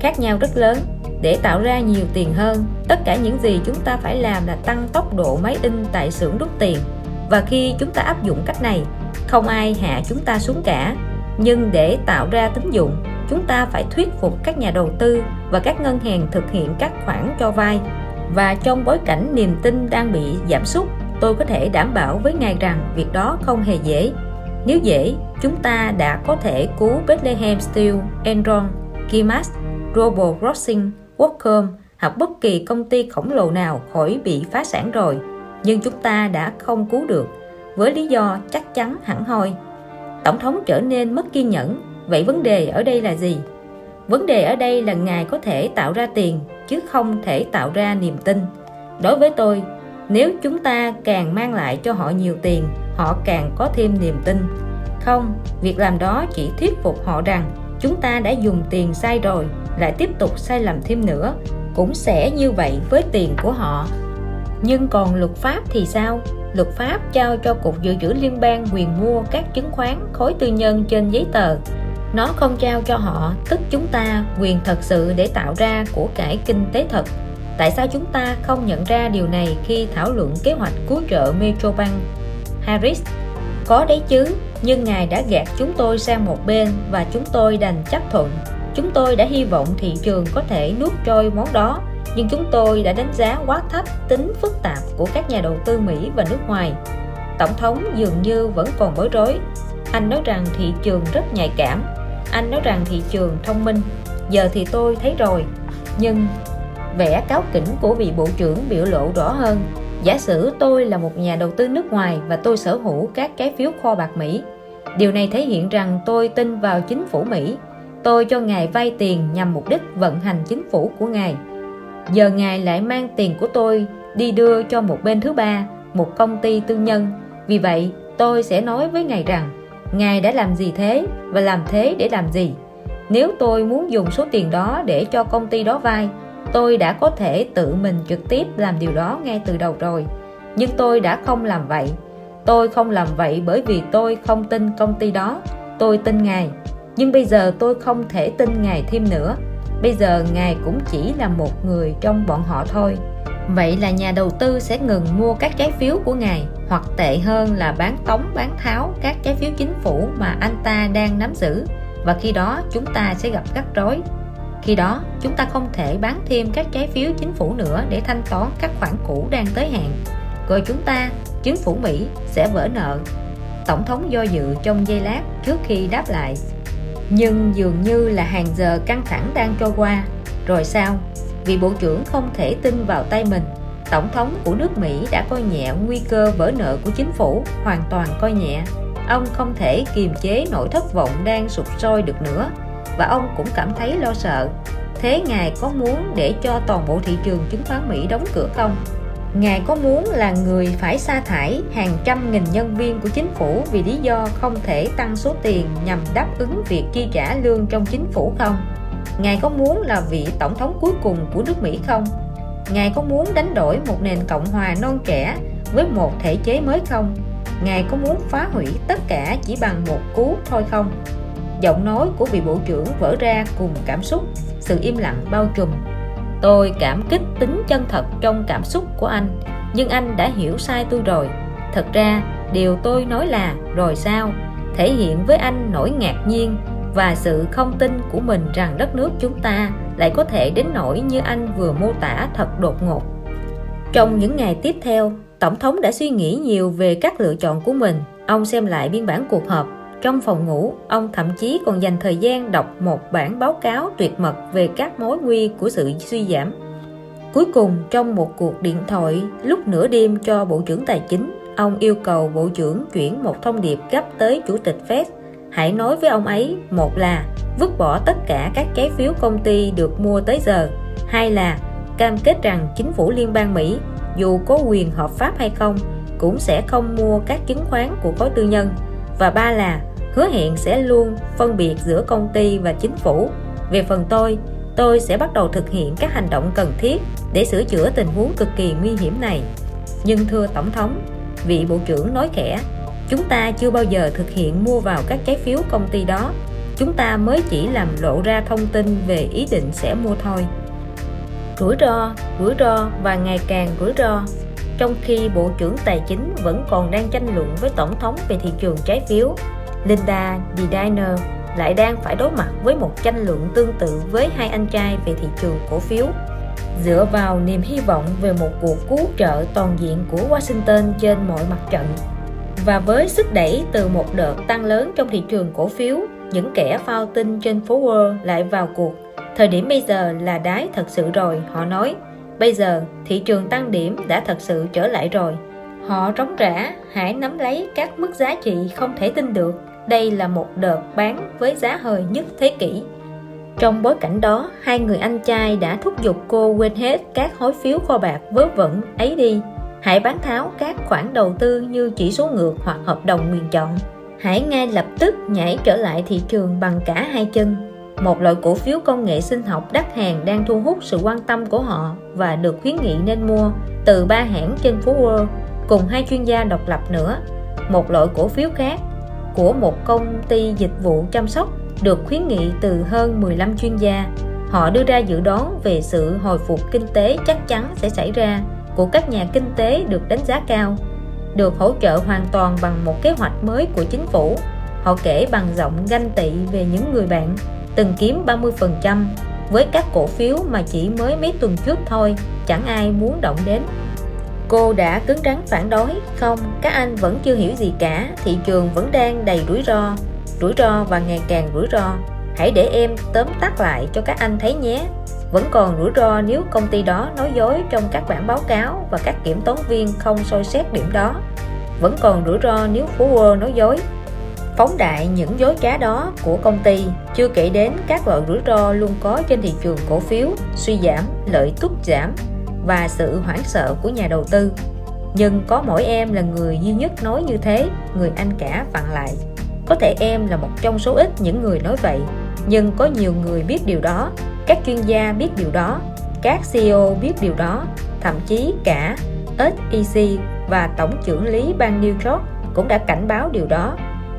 Khác nhau rất lớn. Để tạo ra nhiều tiền hơn, tất cả những gì chúng ta phải làm là tăng tốc độ máy in tại xưởng đúc tiền. Và khi chúng ta áp dụng cách này, không ai hạ chúng ta xuống cả. Nhưng để tạo ra tín dụng, chúng ta phải thuyết phục các nhà đầu tư và các ngân hàng thực hiện các khoản cho vay. Và trong bối cảnh niềm tin đang bị giảm sút, tôi có thể đảm bảo với ngài rằng việc đó không hề dễ. Nếu dễ, chúng ta đã có thể cứu Bethlehem Steel, Enron, Kimas, Global Crossing, Workhome hoặc bất kỳ công ty khổng lồ nào khỏi bị phá sản rồi. Nhưng chúng ta đã không cứu được, với lý do chắc chắn hẳn hoi. Tổng thống trở nên mất kiên nhẫn. Vậy vấn đề ở đây là gì? Vấn đề ở đây là ngài có thể tạo ra tiền, chứ không thể tạo ra niềm tin. Đối với tôi, nếu chúng ta càng mang lại cho họ nhiều tiền, họ càng có thêm niềm tin. Không, việc làm đó chỉ thuyết phục họ rằng chúng ta đã dùng tiền sai rồi, lại tiếp tục sai lầm thêm nữa, cũng sẽ như vậy với tiền của họ. Nhưng còn luật pháp thì sao? Luật pháp trao cho Cục Dự trữ Liên bang quyền mua các chứng khoán khối tư nhân trên giấy tờ. Nó không trao cho họ, tức chúng ta, quyền thật sự để tạo ra của cải kinh tế thật. Tại sao chúng ta không nhận ra điều này khi thảo luận kế hoạch cứu trợ Metrobank? Harris, có đấy chứ, nhưng ngài đã gạt chúng tôi sang một bên và chúng tôi đành chấp thuận. Chúng tôi đã hy vọng thị trường có thể nuốt trôi món đó, nhưng chúng tôi đã đánh giá quá thấp tính phức tạp của các nhà đầu tư Mỹ và nước ngoài. Tổng thống dường như vẫn còn bối rối. Anh nói rằng thị trường rất nhạy cảm. Anh nói rằng thị trường thông minh. Giờ thì tôi thấy rồi. Nhưng vẻ cáu kỉnh của vị bộ trưởng biểu lộ rõ hơn. Giả sử tôi là một nhà đầu tư nước ngoài và tôi sở hữu các trái phiếu kho bạc Mỹ. Điều này thể hiện rằng tôi tin vào chính phủ Mỹ. Tôi cho ngài vay tiền nhằm mục đích vận hành chính phủ của ngài. Giờ ngài lại mang tiền của tôi đi đưa cho một bên thứ ba, một công ty tư nhân. Vì vậy, tôi sẽ nói với ngài rằng, ngài đã làm gì thế và làm thế để làm gì? Nếu tôi muốn dùng số tiền đó để cho công ty đó vay, tôi đã có thể tự mình trực tiếp làm điều đó ngay từ đầu rồi. Nhưng tôi đã không làm vậy. Tôi không làm vậy bởi vì tôi không tin công ty đó. Tôi tin ngài. Nhưng bây giờ tôi không thể tin ngài thêm nữa. Bây giờ ngài cũng chỉ là một người trong bọn họ thôi. Vậy là nhà đầu tư sẽ ngừng mua các trái phiếu của ngài, hoặc tệ hơn là bán tống bán tháo các trái phiếu chính phủ mà anh ta đang nắm giữ. Và khi đó chúng ta sẽ gặp rắc rối. Khi đó chúng ta không thể bán thêm các trái phiếu chính phủ nữa để thanh toán các khoản cũ đang tới hạn. Rồi chúng ta, chính phủ Mỹ, sẽ vỡ nợ. Tổng thống do dự trong giây lát trước khi đáp lại. Nhưng dường như là hàng giờ căng thẳng đang trôi qua. Rồi sao? Vị bộ trưởng không thể tin vào tay mình. Tổng thống của nước Mỹ đã coi nhẹ nguy cơ vỡ nợ của chính phủ, hoàn toàn coi nhẹ. Ông không thể kiềm chế nỗi thất vọng đang sụp sôi được nữa. Và ông cũng cảm thấy lo sợ. Thế ngài có muốn để cho toàn bộ thị trường chứng khoán Mỹ đóng cửa không? Ngài có muốn là người phải sa thải hàng trăm nghìn nhân viên của chính phủ vì lý do không thể tăng số tiền nhằm đáp ứng việc chi trả lương trong chính phủ không? Ngài có muốn là vị tổng thống cuối cùng của nước Mỹ không? Ngài có muốn đánh đổi một nền Cộng hòa non trẻ với một thể chế mới không? Ngài có muốn phá hủy tất cả chỉ bằng một cú thôi không? Giọng nói của vị bộ trưởng vỡ ra cùng cảm xúc, sự im lặng bao trùm. Tôi cảm kích tính chân thật trong cảm xúc của anh, nhưng anh đã hiểu sai tôi rồi. Thật ra, điều tôi nói là rồi sao, thể hiện với anh nỗi ngạc nhiên và sự không tin của mình rằng đất nước chúng ta lại có thể đến nỗi như anh vừa mô tả thật đột ngột. Trong những ngày tiếp theo, Tổng thống đã suy nghĩ nhiều về các lựa chọn của mình. Ông xem lại biên bản cuộc họp. Trong phòng ngủ, ông thậm chí còn dành thời gian đọc một bản báo cáo tuyệt mật về các mối nguy của sự suy giảm. Cuối cùng, trong một cuộc điện thoại lúc nửa đêm cho Bộ trưởng Tài chính, ông yêu cầu Bộ trưởng chuyển một thông điệp gấp tới Chủ tịch Fed. Hãy nói với ông ấy, một là vứt bỏ tất cả các trái phiếu công ty được mua tới giờ, hai là cam kết rằng chính phủ liên bang Mỹ, dù có quyền hợp pháp hay không, cũng sẽ không mua các chứng khoán của khối tư nhân, và ba là hứa hẹn sẽ luôn phân biệt giữa công ty và chính phủ. Về phần tôi sẽ bắt đầu thực hiện các hành động cần thiết để sửa chữa tình huống cực kỳ nguy hiểm này. Nhưng thưa Tổng thống, vị Bộ trưởng nói khẽ, chúng ta chưa bao giờ thực hiện mua vào các trái phiếu công ty đó. Chúng ta mới chỉ làm lộ ra thông tin về ý định sẽ mua thôi. Rủi ro và ngày càng rủi ro. Trong khi Bộ trưởng Tài chính vẫn còn đang tranh luận với Tổng thống về thị trường trái phiếu, Linda D. Diner lại đang phải đối mặt với một tranh luận tương tự với hai anh trai về thị trường cổ phiếu. Dựa vào niềm hy vọng về một cuộc cứu trợ toàn diện của Washington trên mọi mặt trận, và với sức đẩy từ một đợt tăng lớn trong thị trường cổ phiếu, những kẻ phao tin trên phố Wall lại vào cuộc. Thời điểm bây giờ là đáy thật sự rồi, họ nói. Bây giờ, thị trường tăng điểm đã thật sự trở lại rồi. Họ trống rã, hãy nắm lấy các mức giá trị không thể tin được. Đây là một đợt bán với giá hời nhất thế kỷ. Trong bối cảnh đó, hai người anh trai đã thúc giục cô quên hết các hối phiếu kho bạc vớ vẩn ấy đi. Hãy bán tháo các khoản đầu tư như chỉ số ngược hoặc hợp đồng quyền chọn. Hãy ngay lập tức nhảy trở lại thị trường bằng cả hai chân. Một loại cổ phiếu công nghệ sinh học đắt hàng đang thu hút sự quan tâm của họ và được khuyến nghị nên mua từ ba hãng trên phố Wall cùng hai chuyên gia độc lập nữa. Một loại cổ phiếu khác của một công ty dịch vụ chăm sóc được khuyến nghị từ hơn 15 chuyên gia. Họ đưa ra dự đoán về sự hồi phục kinh tế chắc chắn sẽ xảy ra của các nhà kinh tế được đánh giá cao, được hỗ trợ hoàn toàn bằng một kế hoạch mới của chính phủ. Họ kể bằng giọng ganh tị về những người bạn từng kiếm 30% với các cổ phiếu mà chỉ mới mấy tuần trước thôi chẳng ai muốn động đến. Cô đã cứng rắn phản đối, không, các anh vẫn chưa hiểu gì cả, thị trường vẫn đang đầy rủi ro và ngày càng rủi ro. Hãy để em tóm tắt lại cho các anh thấy nhé. Vẫn còn rủi ro nếu công ty đó nói dối trong các bản báo cáo và các kiểm toán viên không soi xét điểm đó. Vẫn còn rủi ro nếu phố Wall nói dối, phóng đại những dối trá đó của công ty, chưa kể đến các loại rủi ro luôn có trên thị trường cổ phiếu, suy giảm, lợi tức giảm và sự hoảng sợ của nhà đầu tư. Nhưng có mỗi em là người duy nhất nói như thế, người anh cả vặn lại. Có thể em là một trong số ít những người nói vậy, nhưng có nhiều người biết điều đó, các chuyên gia biết điều đó, các CEO biết điều đó, thậm chí cả SEC và tổng trưởng lý bang New York cũng đã cảnh báo điều đó.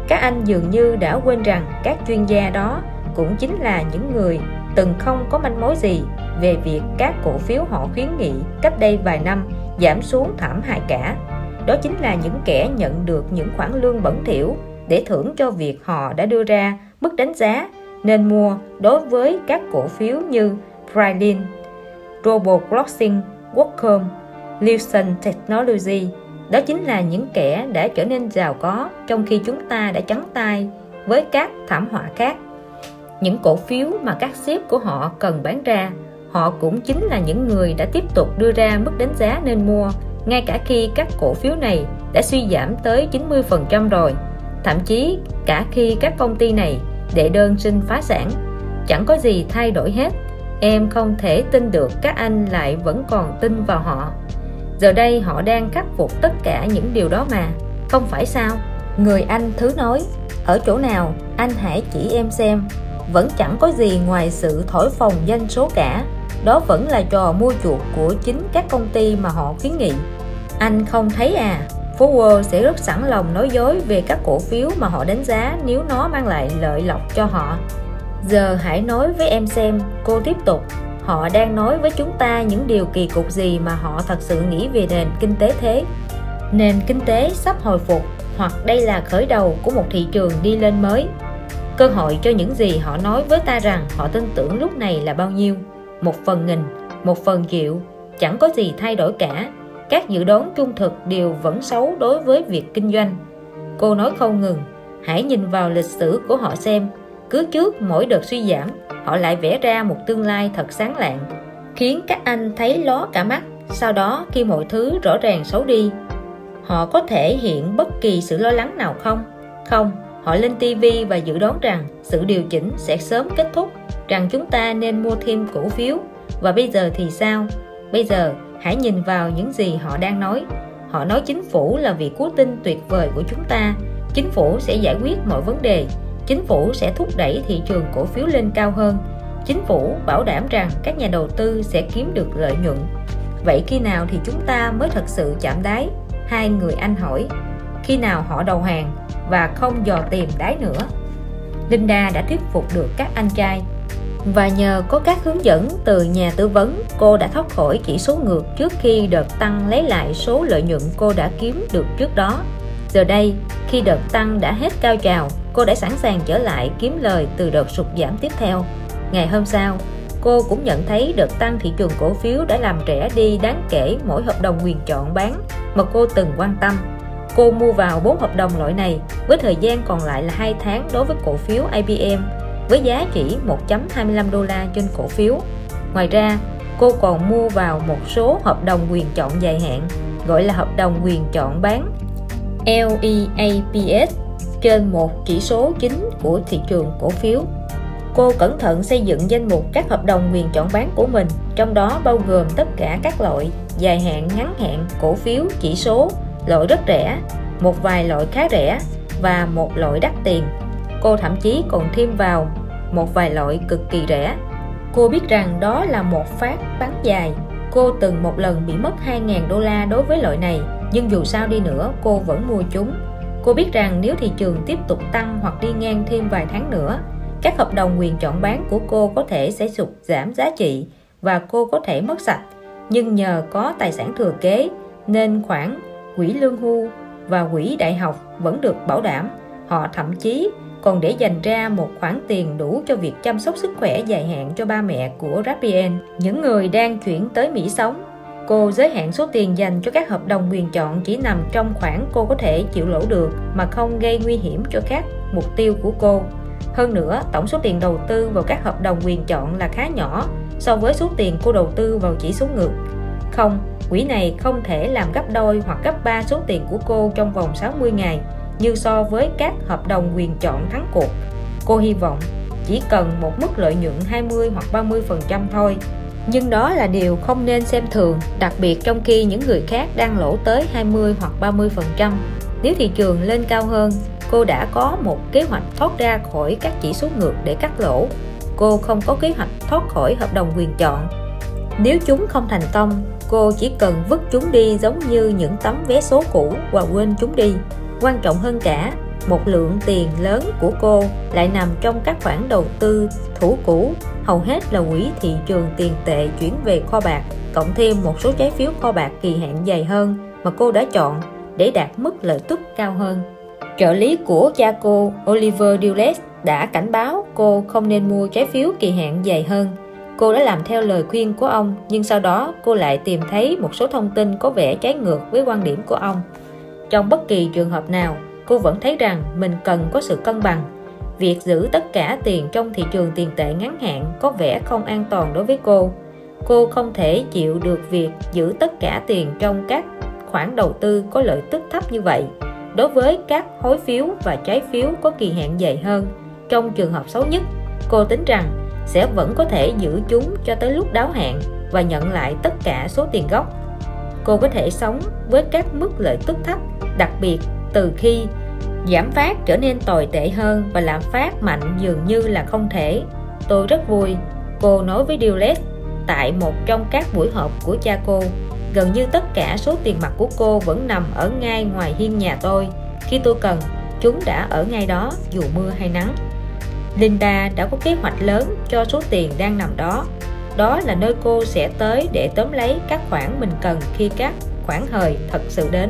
Các anh dường như đã quên rằng các chuyên gia đó cũng chính là những người từng không có manh mối gì về việc các cổ phiếu họ khuyến nghị cách đây vài năm giảm xuống thảm hại cả. Đó chính là những kẻ nhận được những khoản lương bẩn thỉu để thưởng cho việc họ đã đưa ra mức đánh giá nên mua đối với các cổ phiếu như Freeland, Global Crossing, Workhome, Lewson Technology. Đó chính là những kẻ đã trở nên giàu có trong khi chúng ta đã trắng tay với các thảm họa khác. Những cổ phiếu mà các sếp của họ cần bán ra, họ cũng chính là những người đã tiếp tục đưa ra mức đánh giá nên mua, ngay cả khi các cổ phiếu này đã suy giảm tới 90% rồi, thậm chí cả khi các công ty này đệ đơn xin phá sản. Chẳng có gì thay đổi hết. Em không thể tin được các anh lại vẫn còn tin vào họ. Giờ đây họ đang khắc phục tất cả những điều đó mà, không phải sao? Người anh thứ nói, ở chỗ nào? Anh hãy chỉ em xem. Vẫn chẳng có gì ngoài sự thổi phồng doanh số cả. Đó vẫn là trò mua chuộc của chính các công ty mà họ khuyến nghị. Anh không thấy à? Phố Wall sẽ rất sẵn lòng nói dối về các cổ phiếu mà họ đánh giá nếu nó mang lại lợi lộc cho họ. Giờ hãy nói với em xem, cô tiếp tục. Họ đang nói với chúng ta những điều kỳ cục gì mà họ thật sự nghĩ về nền kinh tế thế? Nền kinh tế sắp hồi phục, hoặc đây là khởi đầu của một thị trường đi lên mới. Cơ hội cho những gì họ nói với ta rằng họ tin tưởng lúc này là bao nhiêu? 1/1000, 1/1000, chẳng có gì thay đổi cả. Các dự đoán trung thực đều vẫn xấu đối với việc kinh doanh. Cô nói không ngừng, hãy nhìn vào lịch sử của họ xem. Cứ trước mỗi đợt suy giảm, họ lại vẽ ra một tương lai thật sáng lạng, khiến các anh thấy ló cả mắt. Sau đó, khi mọi thứ rõ ràng xấu đi, họ có thể hiện bất kỳ sự lo lắng nào không? Không, họ lên TV và dự đoán rằng sự điều chỉnh sẽ sớm kết thúc, rằng chúng ta nên mua thêm cổ phiếu. Và bây giờ thì sao? Bây giờ, hãy nhìn vào những gì họ đang nói. Họ nói chính phủ là vị cứu tinh tuyệt vời của chúng ta. Chính phủ sẽ giải quyết mọi vấn đề. Chính phủ sẽ thúc đẩy thị trường cổ phiếu lên cao hơn. Chính phủ bảo đảm rằng các nhà đầu tư sẽ kiếm được lợi nhuận. Vậy khi nào thì chúng ta mới thật sự chạm đáy? Hai người anh hỏi. Khi nào họ đầu hàng và không dò tìm đáy nữa? Linda đã thuyết phục được các anh trai. Và nhờ có các hướng dẫn từ nhà tư vấn, cô đã thoát khỏi chỉ số ngược trước khi đợt tăng lấy lại số lợi nhuận cô đã kiếm được trước đó. Giờ đây, khi đợt tăng đã hết cao trào, cô đã sẵn sàng trở lại kiếm lời từ đợt sụt giảm tiếp theo. Ngày hôm sau, cô cũng nhận thấy đợt tăng thị trường cổ phiếu đã làm rẻ đi đáng kể mỗi hợp đồng quyền chọn bán mà cô từng quan tâm. Cô mua vào 4 hợp đồng loại này với thời gian còn lại là 2 tháng đối với cổ phiếu IBM với giá chỉ $1.25 trên cổ phiếu. Ngoài ra, cô còn mua vào một số hợp đồng quyền chọn dài hạn gọi là hợp đồng quyền chọn bán LEAPS trên một chỉ số chính của thị trường cổ phiếu. Cô cẩn thận xây dựng danh mục các hợp đồng quyền chọn bán của mình, trong đó bao gồm tất cả các loại dài hạn, ngắn hạn, cổ phiếu chỉ số, loại rất rẻ, một vài loại khá rẻ và một loại đắt tiền. Cô thậm chí còn thêm vào một vài loại cực kỳ rẻ. Cô biết rằng đó là một phát bán dài. Cô từng một lần bị mất $2.000 đối với loại này, nhưng dù sao đi nữa cô vẫn mua chúng. Cô biết rằng nếu thị trường tiếp tục tăng hoặc đi ngang thêm vài tháng nữa, các hợp đồng quyền chọn bán của cô có thể sẽ sụt giảm giá trị và cô có thể mất sạch. Nhưng nhờ có tài sản thừa kế nên khoản quỹ lương hưu và quỹ đại học vẫn được bảo đảm. Họ thậm chí còn để dành ra một khoản tiền đủ cho việc chăm sóc sức khỏe dài hạn cho ba mẹ của Rapien, những người đang chuyển tới Mỹ sống. Cô giới hạn số tiền dành cho các hợp đồng quyền chọn chỉ nằm trong khoản cô có thể chịu lỗ được mà không gây nguy hiểm cho các mục tiêu của cô. Hơn nữa, tổng số tiền đầu tư vào các hợp đồng quyền chọn là khá nhỏ so với số tiền cô đầu tư vào chỉ số ngược. Không, quỹ này không thể làm gấp đôi hoặc gấp 3 số tiền của cô trong vòng 60 ngày như so với các hợp đồng quyền chọn thắng cuộc. Cô hy vọng chỉ cần một mức lợi nhuận 20 hoặc 30% thôi. Nhưng đó là điều không nên xem thường, đặc biệt trong khi những người khác đang lỗ tới 20 hoặc 30%. Nếu thị trường lên cao hơn, cô đã có một kế hoạch thoát ra khỏi các chỉ số ngược để cắt lỗ. Cô không có kế hoạch thoát khỏi hợp đồng quyền chọn. Nếu chúng không thành công, cô chỉ cần vứt chúng đi giống như những tấm vé số cũ và quên chúng đi. Quan trọng hơn cả, một lượng tiền lớn của cô lại nằm trong các khoản đầu tư thủ cũ, hầu hết là quỹ thị trường tiền tệ chuyển về kho bạc, cộng thêm một số trái phiếu kho bạc kỳ hạn dài hơn mà cô đã chọn để đạt mức lợi tức cao hơn. Trợ lý của cha cô, Oliver Dulles, đã cảnh báo cô không nên mua trái phiếu kỳ hạn dài hơn. Cô đã làm theo lời khuyên của ông, nhưng sau đó cô lại tìm thấy một số thông tin có vẻ trái ngược với quan điểm của ông. Trong bất kỳ trường hợp nào, cô vẫn thấy rằng mình cần có sự cân bằng. Việc giữ tất cả tiền trong thị trường tiền tệ ngắn hạn có vẻ không an toàn đối với cô. Cô không thể chịu được việc giữ tất cả tiền trong các khoản đầu tư có lợi tức thấp như vậy. Đối với các hối phiếu và trái phiếu có kỳ hạn dài hơn, trong trường hợp xấu nhất, cô tính rằng sẽ vẫn có thể giữ chúng cho tới lúc đáo hạn và nhận lại tất cả số tiền gốc. Cô có thể sống với các mức lợi tức thấp, đặc biệt từ khi giảm phát trở nên tồi tệ hơn và lạm phát mạnh dường như là không thể. Tôi rất vui, cô nói với Dulles tại một trong các buổi họp của cha cô. Gần như tất cả số tiền mặt của cô vẫn nằm ở ngay ngoài hiên nhà tôi. Khi tôi cần, chúng đã ở ngay đó dù mưa hay nắng. Linda đã có kế hoạch lớn cho số tiền đang nằm đó. Đó là nơi cô sẽ tới để tóm lấy các khoản mình cần khi các khoản hời thật sự đến.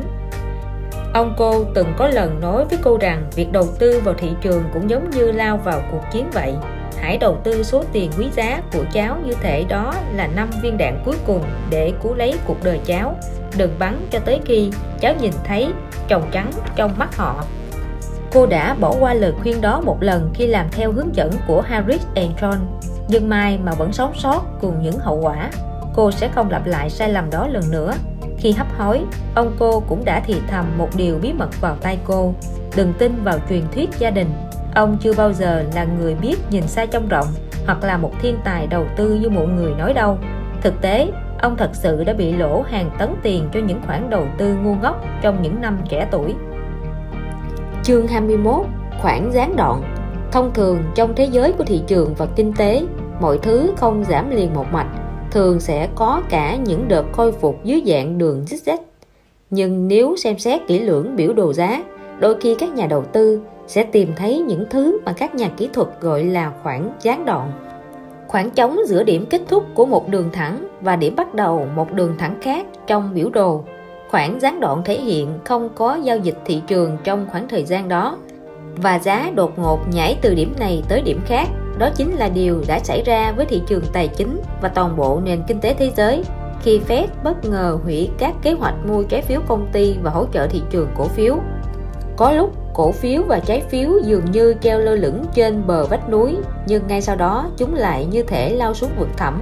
Ông cô từng có lần nói với cô rằng việc đầu tư vào thị trường cũng giống như lao vào cuộc chiến vậy. Hãy đầu tư số tiền quý giá của cháu như thể đó là 5 viên đạn cuối cùng để cứu lấy cuộc đời cháu. Đừng bắn cho tới khi cháu nhìn thấy tròng trắng trong mắt họ. Cô đã bỏ qua lời khuyên đó một lần khi làm theo hướng dẫn của Harris & John, nhưng may mà vẫn sống sót cùng những hậu quả. Cô sẽ không lặp lại sai lầm đó lần nữa. Khi hấp hối, ông cô cũng đã thì thầm một điều bí mật vào tai cô. Đừng tin vào truyền thuyết gia đình. Ông chưa bao giờ là người biết nhìn xa trông rộng hoặc là một thiên tài đầu tư như mọi người nói đâu. Thực tế, ông thật sự đã bị lỗ hàng tấn tiền cho những khoản đầu tư ngu ngốc trong những năm trẻ tuổi. Chương 21. Khoản gián đoạn. Thông thường trong thế giới của thị trường và kinh tế, mọi thứ không giảm liền một mạch, thường sẽ có cả những đợt khôi phục dưới dạng đường zigzag. Nhưng nếu xem xét kỹ lưỡng biểu đồ giá, đôi khi các nhà đầu tư sẽ tìm thấy những thứ mà các nhà kỹ thuật gọi là khoảng gián đoạn. Khoảng trống giữa điểm kết thúc của một đường thẳng và điểm bắt đầu một đường thẳng khác trong biểu đồ. Khoảng gián đoạn thể hiện không có giao dịch thị trường trong khoảng thời gian đó, và giá đột ngột nhảy từ điểm này tới điểm khác. Đó chính là điều đã xảy ra với thị trường tài chính và toàn bộ nền kinh tế thế giới khi Fed bất ngờ hủy các kế hoạch mua trái phiếu công ty và hỗ trợ thị trường cổ phiếu. Có lúc cổ phiếu và trái phiếu dường như treo lơ lửng trên bờ vách núi, nhưng ngay sau đó chúng lại như thể lao xuống vực thẳm.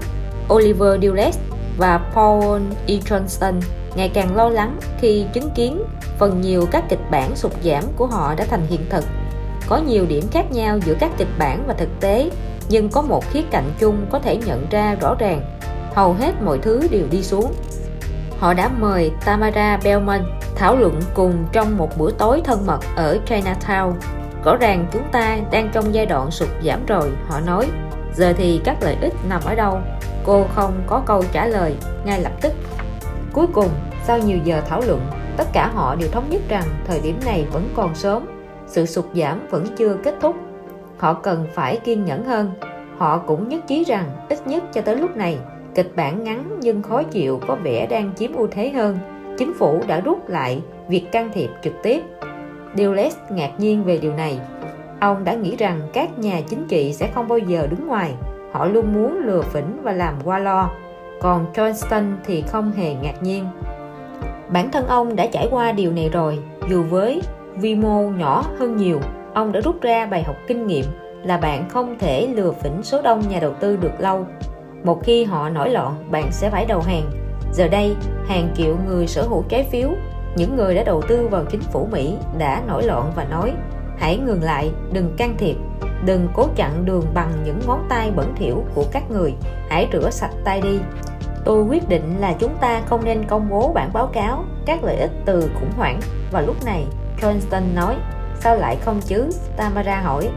Oliver Dulles và Paul E. Johnston ngày càng lo lắng khi chứng kiến phần nhiều các kịch bản sụt giảm của họ đã thành hiện thực. Có nhiều điểm khác nhau giữa các kịch bản và thực tế, nhưng có một khía cạnh chung có thể nhận ra rõ ràng: hầu hết mọi thứ đều đi xuống. Họ đã mời Tamara Bellman thảo luận cùng trong một bữa tối thân mật ở Chinatown. Rõ ràng chúng ta đang trong giai đoạn sụt giảm rồi, họ nói. Giờ thì các lợi ích nằm ở đâu? Cô không có câu trả lời ngay lập tức. Cuối cùng, sau nhiều giờ thảo luận, tất cả họ đều thống nhất rằng thời điểm này vẫn còn sớm. Sự sụt giảm vẫn chưa kết thúc. Họ cần phải kiên nhẫn hơn. Họ cũng nhất trí rằng ít nhất cho tới lúc này, kịch bản ngắn nhưng khó chịu có vẻ đang chiếm ưu thế hơn. Chính phủ đã rút lại việc can thiệp trực tiếp. Dulles ngạc nhiên về điều này. Ông đã nghĩ rằng các nhà chính trị sẽ không bao giờ đứng ngoài. Họ luôn muốn lừa phỉnh và làm qua lo. còn Johnston thì không hề ngạc nhiên. Bản thân ông đã trải qua điều này rồi, dù với vi mô nhỏ hơn nhiều, ông đã rút ra bài học kinh nghiệm là bạn không thể lừa phỉnh số đông nhà đầu tư được lâu. Một khi họ nổi loạn, bạn sẽ phải đầu hàng. Giờ đây, hàng triệu người sở hữu trái phiếu, những người đã đầu tư vào chính phủ Mỹ đã nổi loạn và nói: hãy ngừng lại, đừng can thiệp, đừng cố chặn đường bằng những ngón tay bẩn thỉu của các người, hãy rửa sạch tay đi. Tôi quyết định là chúng ta không nên công bố bản báo cáo các lợi ích từ khủng hoảng vào lúc này, Johnston nói. Sao lại không chứ? Tamara hỏi,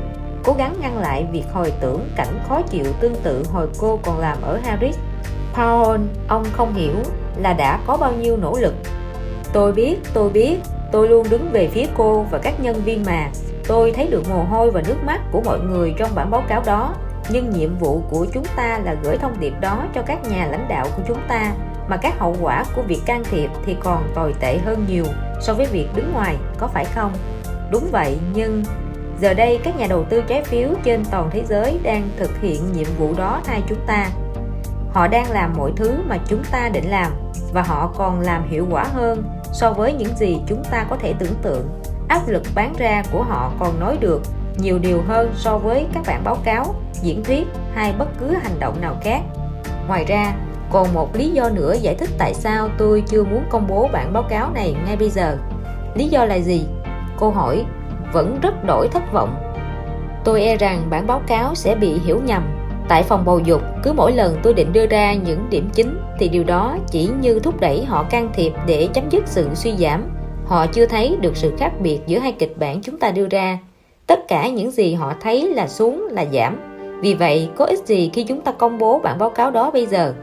cố gắng ngăn lại việc hồi tưởng cảnh khó chịu tương tự hồi cô còn làm ở Harris. Paul, ông không hiểu là đã có bao nhiêu nỗ lực. Tôi biết, tôi luôn đứng về phía cô và các nhân viên mà. Tôi thấy được mồ hôi và nước mắt của mọi người trong bản báo cáo đó, nhưng nhiệm vụ của chúng ta là gửi thông điệp đó cho các nhà lãnh đạo của chúng ta, mà các hậu quả của việc can thiệp thì còn tồi tệ hơn nhiều so với việc đứng ngoài, có phải không? Đúng vậy, nhưng giờ đây các nhà đầu tư trái phiếu trên toàn thế giới đang thực hiện nhiệm vụ đó thay chúng ta. Họ đang làm mọi thứ mà chúng ta định làm, và họ còn làm hiệu quả hơn so với những gì chúng ta có thể tưởng tượng. Áp lực bán ra của họ còn nói được nhiều điều hơn so với các bản báo cáo, diễn thuyết hay bất cứ hành động nào khác. Ngoài ra, còn một lý do nữa giải thích tại sao tôi chưa muốn công bố bản báo cáo này ngay bây giờ. Lý do là gì? Cô hỏi, vẫn rất đổi thất vọng. Tôi e rằng bản báo cáo sẽ bị hiểu nhầm. Tại phòng bầu dục, cứ mỗi lần tôi định đưa ra những điểm chính thì điều đó chỉ như thúc đẩy họ can thiệp để chấm dứt sự suy giảm. Họ chưa thấy được sự khác biệt giữa hai kịch bản chúng ta đưa ra. Tất cả những gì họ thấy là xuống, là giảm. Vì vậy, có ích gì khi chúng ta công bố bản báo cáo đó bây giờ?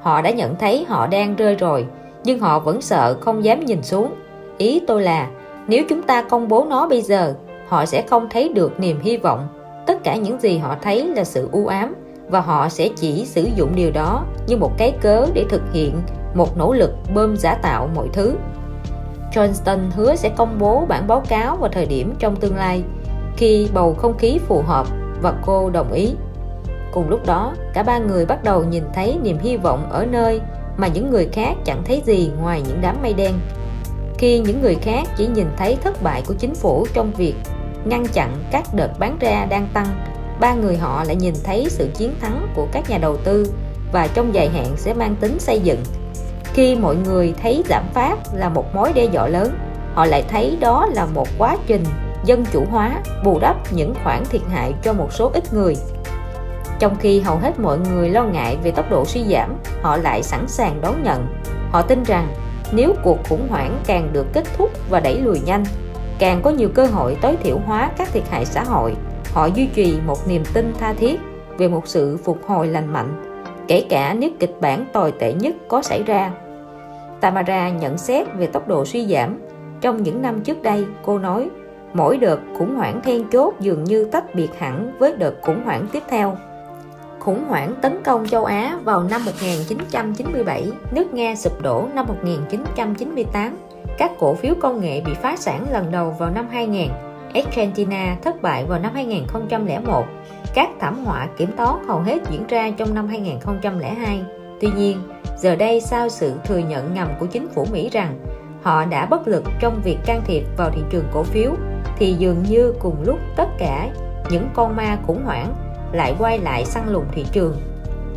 Họ đã nhận thấy họ đang rơi rồi, nhưng họ vẫn sợ, không dám nhìn xuống. Ý tôi là, nếu chúng ta công bố nó bây giờ, họ sẽ không thấy được niềm hy vọng. Tất cả những gì họ thấy là sự u ám, và họ sẽ chỉ sử dụng điều đó như một cái cớ để thực hiện một nỗ lực bơm giả tạo mọi thứ. Johnston hứa sẽ công bố bản báo cáo vào thời điểm trong tương lai, khi bầu không khí phù hợp, và cô đồng ý. Cùng lúc đó, cả ba người bắt đầu nhìn thấy niềm hy vọng ở nơi mà những người khác chẳng thấy gì ngoài những đám mây đen. Khi những người khác chỉ nhìn thấy thất bại của chính phủ trong việc ngăn chặn các đợt bán ra đang tăng, ba người họ lại nhìn thấy sự chiến thắng của các nhà đầu tư và trong dài hạn sẽ mang tính xây dựng. Khi mọi người thấy lạm phát là một mối đe dọa lớn, họ lại thấy đó là một quá trình dân chủ hóa bù đắp những khoản thiệt hại cho một số ít người. Trong khi hầu hết mọi người lo ngại về tốc độ suy giảm, họ lại sẵn sàng đón nhận. Họ tin rằng nếu cuộc khủng hoảng càng được kết thúc và đẩy lùi nhanh, càng có nhiều cơ hội tối thiểu hóa các thiệt hại xã hội. Họ duy trì một niềm tin tha thiết về một sự phục hồi lành mạnh, kể cả nếu kịch bản tồi tệ nhất có xảy ra. Tamara nhận xét về tốc độ suy giảm. Trong những năm trước đây, cô nói, mỗi đợt khủng hoảng then chốt dường như tách biệt hẳn với đợt khủng hoảng tiếp theo. Khủng hoảng tấn công châu Á vào năm 1997, nước Nga sụp đổ năm 1998, các cổ phiếu công nghệ bị phá sản lần đầu vào năm 2000, Argentina thất bại vào năm 2001, các thảm họa kiểm toán hầu hết diễn ra trong năm 2002. Tuy nhiên, giờ đây sau sự thừa nhận ngầm của chính phủ Mỹ rằng họ đã bất lực trong việc can thiệp vào thị trường cổ phiếu, thì dường như cùng lúc tất cả những con ma khủng hoảng lại quay lại săn lùng thị trường.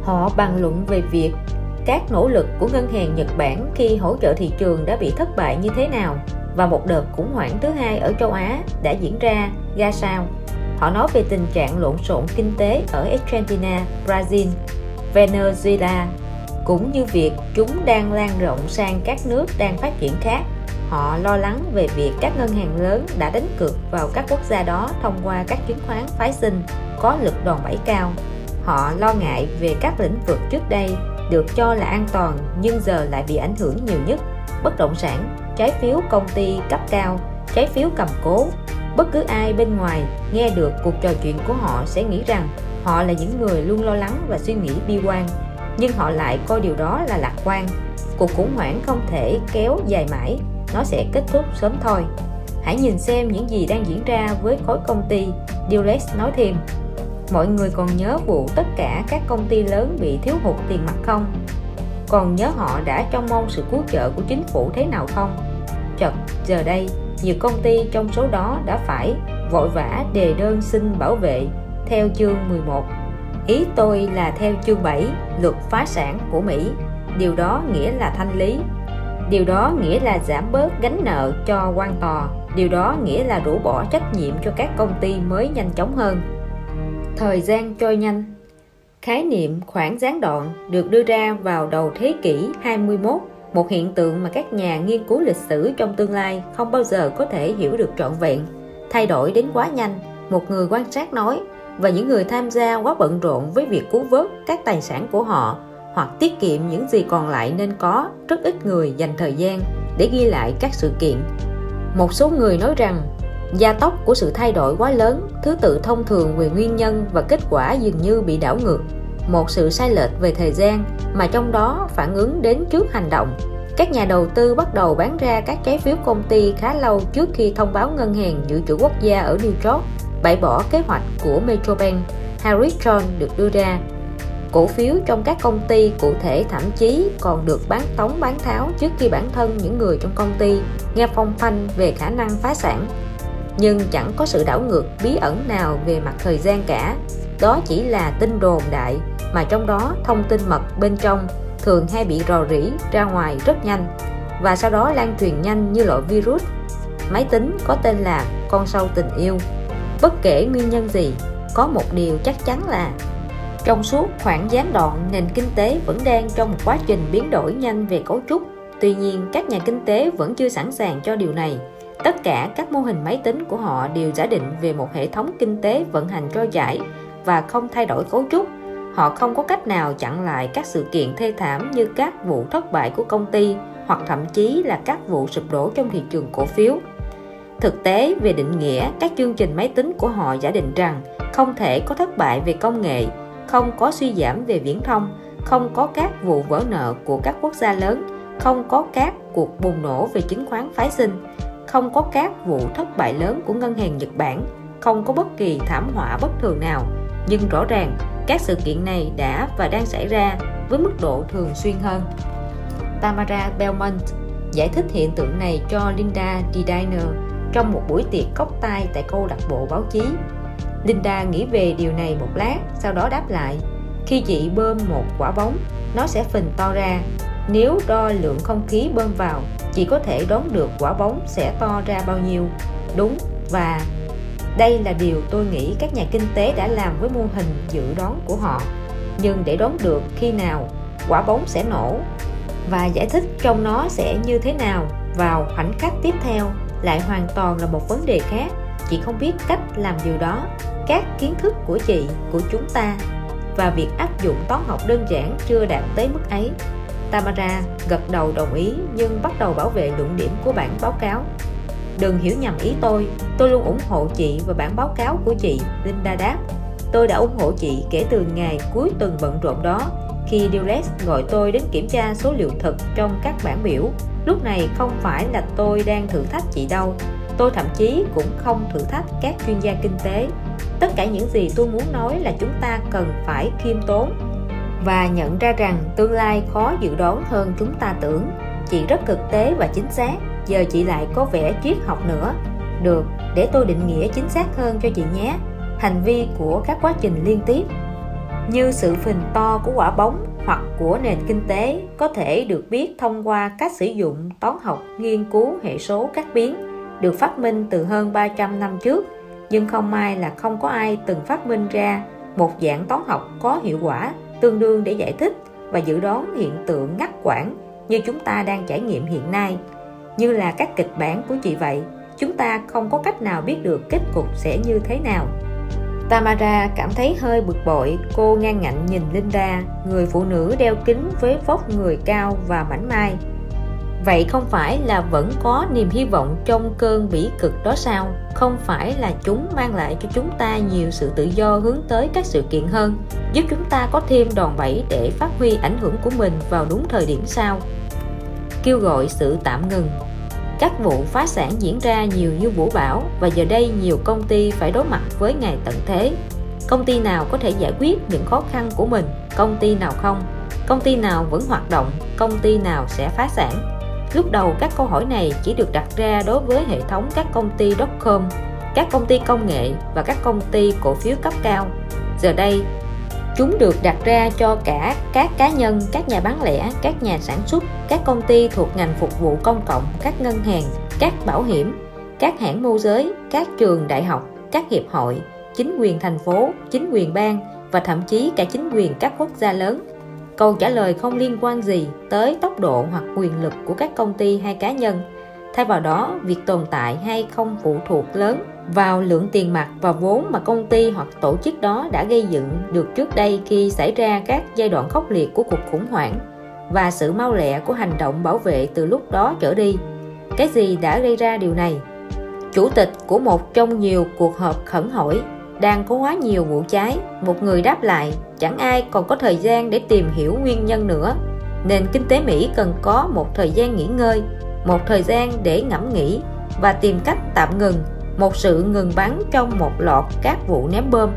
Họ bàn luận về việc các nỗ lực của ngân hàng Nhật Bản khi hỗ trợ thị trường đã bị thất bại như thế nào, và một đợt khủng hoảng thứ hai ở châu Á đã diễn ra sao. Họ nói về tình trạng lộn xộn kinh tế ở Argentina, Brazil, Venezuela, cũng như việc chúng đang lan rộng sang các nước đang phát triển khác. Họ lo lắng về việc các ngân hàng lớn đã đánh cược vào các quốc gia đó thông qua các chứng khoán phái sinh có lực đòn bẩy cao. Họ lo ngại về các lĩnh vực trước đây được cho là an toàn nhưng giờ lại bị ảnh hưởng nhiều nhất: bất động sản, trái phiếu công ty cấp cao, trái phiếu cầm cố. Bất cứ ai bên ngoài nghe được cuộc trò chuyện của họ sẽ nghĩ rằng họ là những người luôn lo lắng và suy nghĩ bi quan, nhưng họ lại coi điều đó là lạc quan. Cuộc khủng hoảng không thể kéo dài mãi, nó sẽ kết thúc sớm thôi. Hãy nhìn xem những gì đang diễn ra với khối công ty, Dulles nói thêm. Mọi người còn nhớ vụ tất cả các công ty lớn bị thiếu hụt tiền mặt không? Còn nhớ họ đã trông mong sự cứu trợ của chính phủ thế nào không? Chật, giờ đây, nhiều công ty trong số đó đã phải vội vã đề đơn xin bảo vệ theo chương 11. Ý tôi là theo chương 7, luật phá sản của Mỹ. Điều đó nghĩa là thanh lý. Điều đó nghĩa là giảm bớt gánh nợ cho quan tòa. Điều đó nghĩa là rũ bỏ trách nhiệm cho các công ty mới nhanh chóng hơn. Thời gian trôi nhanh. Khái niệm khoảng gián đoạn được đưa ra vào đầu thế kỷ 21, một hiện tượng mà các nhà nghiên cứu lịch sử trong tương lai không bao giờ có thể hiểu được trọn vẹn. Thay đổi đến quá nhanh, một người quan sát nói, và những người tham gia quá bận rộn với việc cứu vớt các tài sản của họ hoặc tiết kiệm những gì còn lại nên có, rất ít người dành thời gian để ghi lại các sự kiện. Một số người nói rằng gia tốc của sự thay đổi quá lớn, thứ tự thông thường về nguyên nhân và kết quả dường như bị đảo ngược, một sự sai lệch về thời gian mà trong đó phản ứng đến trước hành động. Các nhà đầu tư bắt đầu bán ra các trái phiếu công ty khá lâu trước khi thông báo ngân hàng dự trữ quốc gia ở New York bãi bỏ kế hoạch của Metrobank, HarryJones được đưa ra. Cổ phiếu trong các công ty cụ thể thậm chí còn được bán tống bán tháo trước khi bản thân những người trong công ty nghe phong phanh về khả năng phá sản. Nhưng chẳng có sự đảo ngược bí ẩn nào về mặt thời gian cả. Đó chỉ là tin đồn đại mà trong đó thông tin mật bên trong thường hay bị rò rỉ ra ngoài rất nhanh và sau đó lan truyền nhanh như loại virus. Máy tính có tên là con sâu tình yêu. Bất kể nguyên nhân gì, có một điều chắc chắn là trong suốt khoảng gián đoạn, nền kinh tế vẫn đang trong một quá trình biến đổi nhanh về cấu trúc. Tuy nhiên, các nhà kinh tế vẫn chưa sẵn sàng cho điều này. Tất cả các mô hình máy tính của họ đều giả định về một hệ thống kinh tế vận hành trôi chảy và không thay đổi cấu trúc. Họ không có cách nào chặn lại các sự kiện thê thảm như các vụ thất bại của công ty hoặc thậm chí là các vụ sụp đổ trong thị trường cổ phiếu. Thực tế về định nghĩa, các chương trình máy tính của họ giả định rằng không thể có thất bại về công nghệ, không có suy giảm về viễn thông, không có các vụ vỡ nợ của các quốc gia lớn, không có các cuộc bùng nổ về chứng khoán phái sinh, không có các vụ thất bại lớn của ngân hàng Nhật Bản, không có bất kỳ thảm họa bất thường nào. Nhưng rõ ràng, các sự kiện này đã và đang xảy ra với mức độ thường xuyên hơn. Tamara Bellman giải thích hiện tượng này cho Linda D. Diner trong một buổi tiệc cốc tay tại câu lạc bộ báo chí. Linda nghĩ về điều này một lát, sau đó đáp lại. Khi chị bơm một quả bóng, nó sẽ phình to ra. Nếu đo lượng không khí bơm vào, chị có thể đoán được quả bóng sẽ to ra bao nhiêu. Đúng, và đây là điều tôi nghĩ các nhà kinh tế đã làm với mô hình dự đoán của họ. Nhưng để đoán được khi nào quả bóng sẽ nổ và giải thích trong nó sẽ như thế nào vào khoảnh khắc tiếp theo lại hoàn toàn là một vấn đề khác. Chị không biết cách làm điều đó. Các kiến thức của chị, của chúng ta và việc áp dụng toán học đơn giản chưa đạt tới mức ấy. Tamara gật đầu đồng ý nhưng bắt đầu bảo vệ luận điểm của bản báo cáo. Đừng hiểu nhầm ý tôi luôn ủng hộ chị và bản báo cáo của chị, Linda đáp. Tôi đã ủng hộ chị kể từ ngày cuối tuần bận rộn đó, khi Dulles gọi tôi đến kiểm tra số liệu thực trong các bản biểu. Lúc này không phải là tôi đang thử thách chị đâu, tôi thậm chí cũng không thử thách các chuyên gia kinh tế. Tất cả những gì tôi muốn nói là chúng ta cần phải khiêm tốn và nhận ra rằng tương lai khó dự đoán hơn chúng ta tưởng. Chị rất thực tế và chính xác, giờ chị lại có vẻ triết học nữa. Được, để tôi định nghĩa chính xác hơn cho chị nhé. Hành vi của các quá trình liên tiếp như sự phình to của quả bóng hoặc của nền kinh tế có thể được biết thông qua cách sử dụng toán học nghiên cứu hệ số các biến được phát minh từ hơn 300 năm trước, nhưng không may là không có ai từng phát minh ra một dạng toán học có hiệu quả tương đương để giải thích và dự đoán hiện tượng ngắt quãng như chúng ta đang trải nghiệm hiện nay. Như là các kịch bản của chị vậy, chúng ta không có cách nào biết được kết cục sẽ như thế nào. Tamara cảm thấy hơi bực bội, cô ngang ngạnh nhìn Linda, người phụ nữ đeo kính với vóc người cao và mảnh mai. Vậy không phải là vẫn có niềm hy vọng trong cơn bỉ cực đó sao? Không phải là chúng mang lại cho chúng ta nhiều sự tự do hướng tới các sự kiện hơn, giúp chúng ta có thêm đòn bẩy để phát huy ảnh hưởng của mình vào đúng thời điểm sao? Kêu gọi sự tạm ngừng. Các vụ phá sản diễn ra nhiều như vũ bão và giờ đây nhiều công ty phải đối mặt với ngày tận thế. Công ty nào có thể giải quyết những khó khăn của mình, công ty nào không? Công ty nào vẫn hoạt động, công ty nào sẽ phá sản? Lúc đầu các câu hỏi này chỉ được đặt ra đối với hệ thống các công ty dotcom, các công ty công nghệ và các công ty cổ phiếu cấp cao. Giờ đây, chúng được đặt ra cho cả các cá nhân, các nhà bán lẻ, các nhà sản xuất, các công ty thuộc ngành phục vụ công cộng, các ngân hàng, các bảo hiểm, các hãng môi giới, các trường đại học, các hiệp hội, chính quyền thành phố, chính quyền bang và thậm chí cả chính quyền các quốc gia lớn. Câu trả lời không liên quan gì tới tốc độ hoặc quyền lực của các công ty hay cá nhân. Thay vào đó, việc tồn tại hay không phụ thuộc lớn vào lượng tiền mặt và vốn mà công ty hoặc tổ chức đó đã gây dựng được trước đây khi xảy ra các giai đoạn khốc liệt của cuộc khủng hoảng, và sự mau lẹ của hành động bảo vệ từ lúc đó trở đi. Cái gì đã gây ra điều này? Chủ tịch của một trong nhiều cuộc họp khẩn hỏi đang có quá nhiều vụ cháy, một người đáp lại, chẳng ai còn có thời gian để tìm hiểu nguyên nhân nữa. Nền kinh tế Mỹ cần có một thời gian nghỉ ngơi, một thời gian để ngẫm nghĩ và tìm cách tạm ngừng, một sự ngừng bắn trong một loạt các vụ ném bom.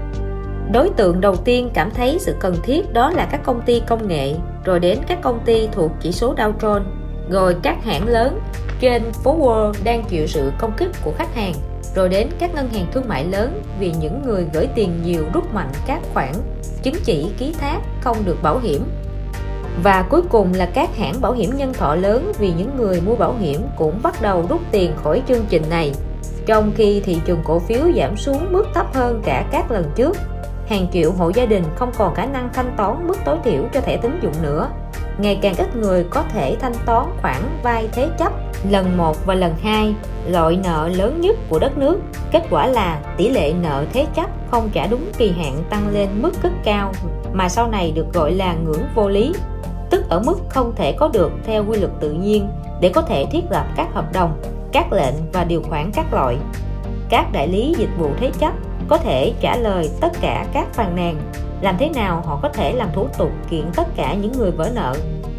Đối tượng đầu tiên cảm thấy sự cần thiết đó là các công ty công nghệ, rồi đến các công ty thuộc chỉ số Dow Jones, rồi các hãng lớn trên phố Wall đang chịu sự công kích của khách hàng, rồi đến các ngân hàng thương mại lớn vì những người gửi tiền nhiều rút mạnh các khoản chứng chỉ ký thác không được bảo hiểm, và cuối cùng là các hãng bảo hiểm nhân thọ lớn vì những người mua bảo hiểm cũng bắt đầu rút tiền khỏi chương trình này. Trong khi thị trường cổ phiếu giảm xuống mức thấp hơn cả các lần trước, hàng triệu hộ gia đình không còn khả năng thanh toán mức tối thiểu cho thẻ tín dụng nữa. Ngày càng ít người có thể thanh toán khoản vay thế chấp lần 1 và lần 2, loại nợ lớn nhất của đất nước. Kết quả là tỷ lệ nợ thế chấp không trả đúng kỳ hạn tăng lên mức rất cao, mà sau này được gọi là ngưỡng vô lý, tức ở mức không thể có được theo quy luật tự nhiên để có thể thiết lập các hợp đồng, các lệnh và điều khoản các loại. Các đại lý dịch vụ thế chấp có thể trả lời tất cả các phàn nàn. Làm thế nào họ có thể làm thủ tục kiện tất cả những người vỡ nợ?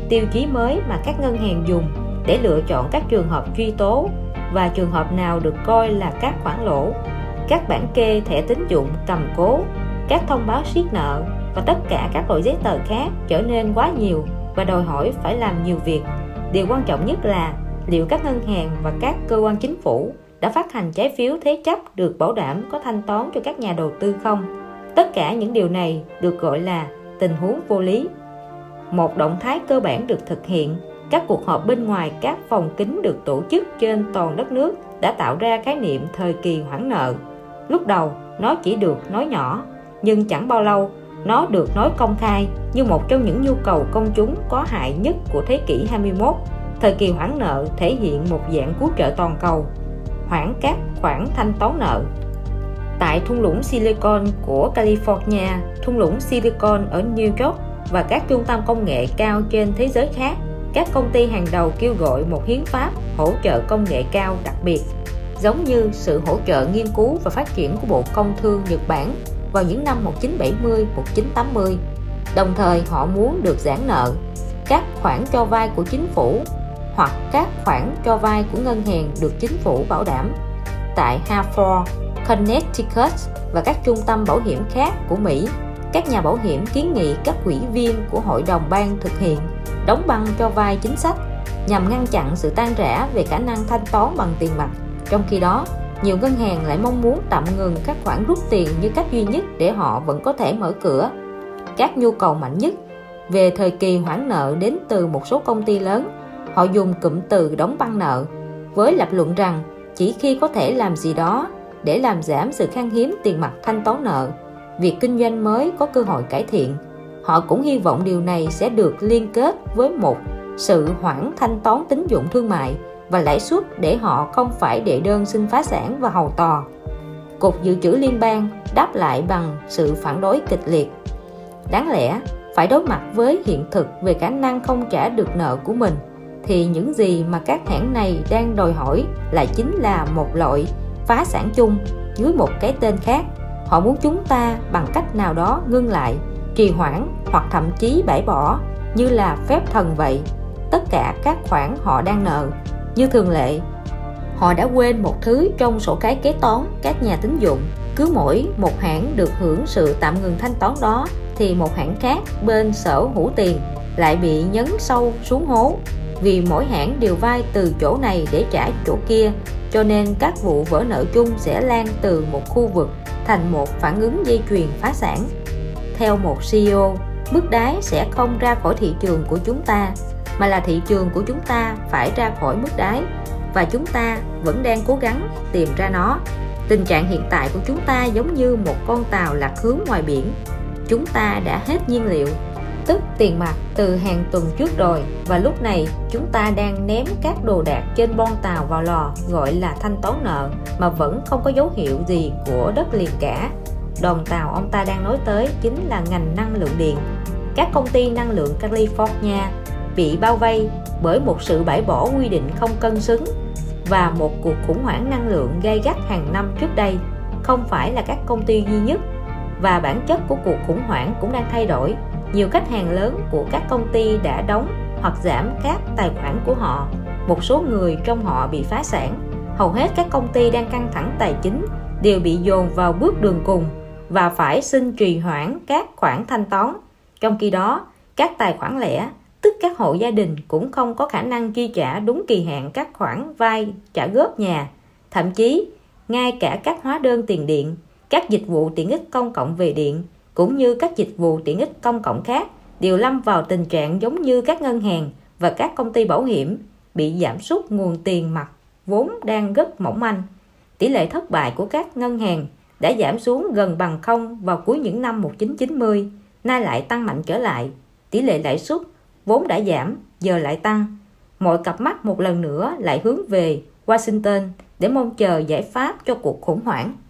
Tiêu chí mới mà các ngân hàng dùng để lựa chọn các trường hợp truy tố và trường hợp nào được coi là các khoản lỗ, các bản kê thẻ tín dụng cầm cố, các thông báo siết nợ và tất cả các loại giấy tờ khác trở nên quá nhiều và đòi hỏi phải làm nhiều việc. Điều quan trọng nhất là liệu các ngân hàng và các cơ quan chính phủ đã phát hành trái phiếu thế chấp được bảo đảm có thanh toán cho các nhà đầu tư không? Tất cả những điều này được gọi là tình huống vô lý. Một động thái cơ bản được thực hiện, các cuộc họp bên ngoài các phòng kín được tổ chức trên toàn đất nước đã tạo ra khái niệm thời kỳ hoãn nợ. Lúc đầu, nó chỉ được nói nhỏ, nhưng chẳng bao lâu, nó được nói công khai như một trong những nhu cầu công chúng có hại nhất của thế kỷ 21. Thời kỳ hoãn nợ thể hiện một dạng cứu trợ toàn cầu, hoãn các khoản thanh toán nợ. Tại thung lũng Silicon của California, thung lũng Silicon ở New York và các trung tâm công nghệ cao trên thế giới khác, các công ty hàng đầu kêu gọi một hiến pháp hỗ trợ công nghệ cao đặc biệt, giống như sự hỗ trợ nghiên cứu và phát triển của Bộ Công Thương Nhật Bản vào những năm 1970-1980. Đồng thời họ muốn được giãn nợ các khoản cho vay của chính phủ hoặc các khoản cho vay của ngân hàng được chính phủ bảo đảm. Tại Hartford, Connecticut và các trung tâm bảo hiểm khác của Mỹ, các nhà bảo hiểm kiến nghị các ủy viên của hội đồng bang thực hiện đóng băng cho vay chính sách nhằm ngăn chặn sự tan rã về khả năng thanh toán bằng tiền mặt. Trong khi đó, nhiều ngân hàng lại mong muốn tạm ngừng các khoản rút tiền như cách duy nhất để họ vẫn có thể mở cửa. Các nhu cầu mạnh nhất về thời kỳ hoãn nợ đến từ một số công ty lớn. Họ dùng cụm từ đóng băng nợ với lập luận rằng chỉ khi có thể làm gì đó để làm giảm sự khan hiếm tiền mặt thanh toán nợ, việc kinh doanh mới có cơ hội cải thiện. Họ cũng hy vọng điều này sẽ được liên kết với một sự hoãn thanh toán tín dụng thương mại và lãi suất để họ không phải đệ đơn xin phá sản và hầu tòa. Cục Dự trữ Liên bang đáp lại bằng sự phản đối kịch liệt. Đáng lẽ phải đối mặt với hiện thực về khả năng không trả được nợ của mình, thì những gì mà các hãng này đang đòi hỏi lại chính là một loại phá sản chung dưới một cái tên khác. Họ muốn chúng ta bằng cách nào đó ngưng lại, trì hoãn hoặc thậm chí bãi bỏ, như là phép thần vậy, tất cả các khoản họ đang nợ. Như thường lệ, họ đã quên một thứ trong sổ cái kế toán các nhà tín dụng. Cứ mỗi một hãng được hưởng sự tạm ngừng thanh toán đó thì một hãng khác bên sở hữu tiền lại bị nhấn sâu xuống hố vì mỗi hãng đều vay từ chỗ này để trả chỗ kia, cho nên các vụ vỡ nợ chung sẽ lan từ một khu vực thành một phản ứng dây chuyền phá sản. Theo một CEO, mức đáy sẽ không ra khỏi thị trường của chúng ta, mà là thị trường của chúng ta phải ra khỏi mức đáy, và chúng ta vẫn đang cố gắng tìm ra nó. Tình trạng hiện tại của chúng ta giống như một con tàu lạc hướng ngoài biển. Chúng ta đã hết nhiên liệu, tức tiền mặt, từ hàng tuần trước rồi, và lúc này chúng ta đang ném các đồ đạc trên bon tàu vào lò gọi là thanh toán nợ mà vẫn không có dấu hiệu gì của đất liền cả. Đoàn tàu ông ta đang nói tới chính là ngành năng lượng điện. Các công ty năng lượng California bị bao vây bởi một sự bãi bỏ quy định không cân xứng và một cuộc khủng hoảng năng lượng gay gắt hàng năm trước đây. Không phải là các công ty duy nhất, và bản chất của cuộc khủng hoảng cũng đang thay đổi. Nhiều khách hàng lớn của các công ty đã đóng hoặc giảm các tài khoản của họ, một số người trong họ bị phá sản. Hầu hết các công ty đang căng thẳng tài chính đều bị dồn vào bước đường cùng và phải xin trì hoãn các khoản thanh toán. Trong khi đó, các tài khoản lẻ, tức các hộ gia đình, cũng không có khả năng chi trả đúng kỳ hạn các khoản vay trả góp nhà. Thậm chí, ngay cả các hóa đơn tiền điện, các dịch vụ tiện ích công cộng về điện, cũng như các dịch vụ tiện ích công cộng khác đều lâm vào tình trạng giống như các ngân hàng và các công ty bảo hiểm, bị giảm sút nguồn tiền mặt vốn đang rất mỏng manh. Tỷ lệ thất bại của các ngân hàng đã giảm xuống gần bằng không vào cuối những năm 1990, nay lại tăng mạnh trở lại. Tỷ lệ lãi suất vốn đã giảm, giờ lại tăng. Mọi cặp mắt một lần nữa lại hướng về Washington để mong chờ giải pháp cho cuộc khủng hoảng.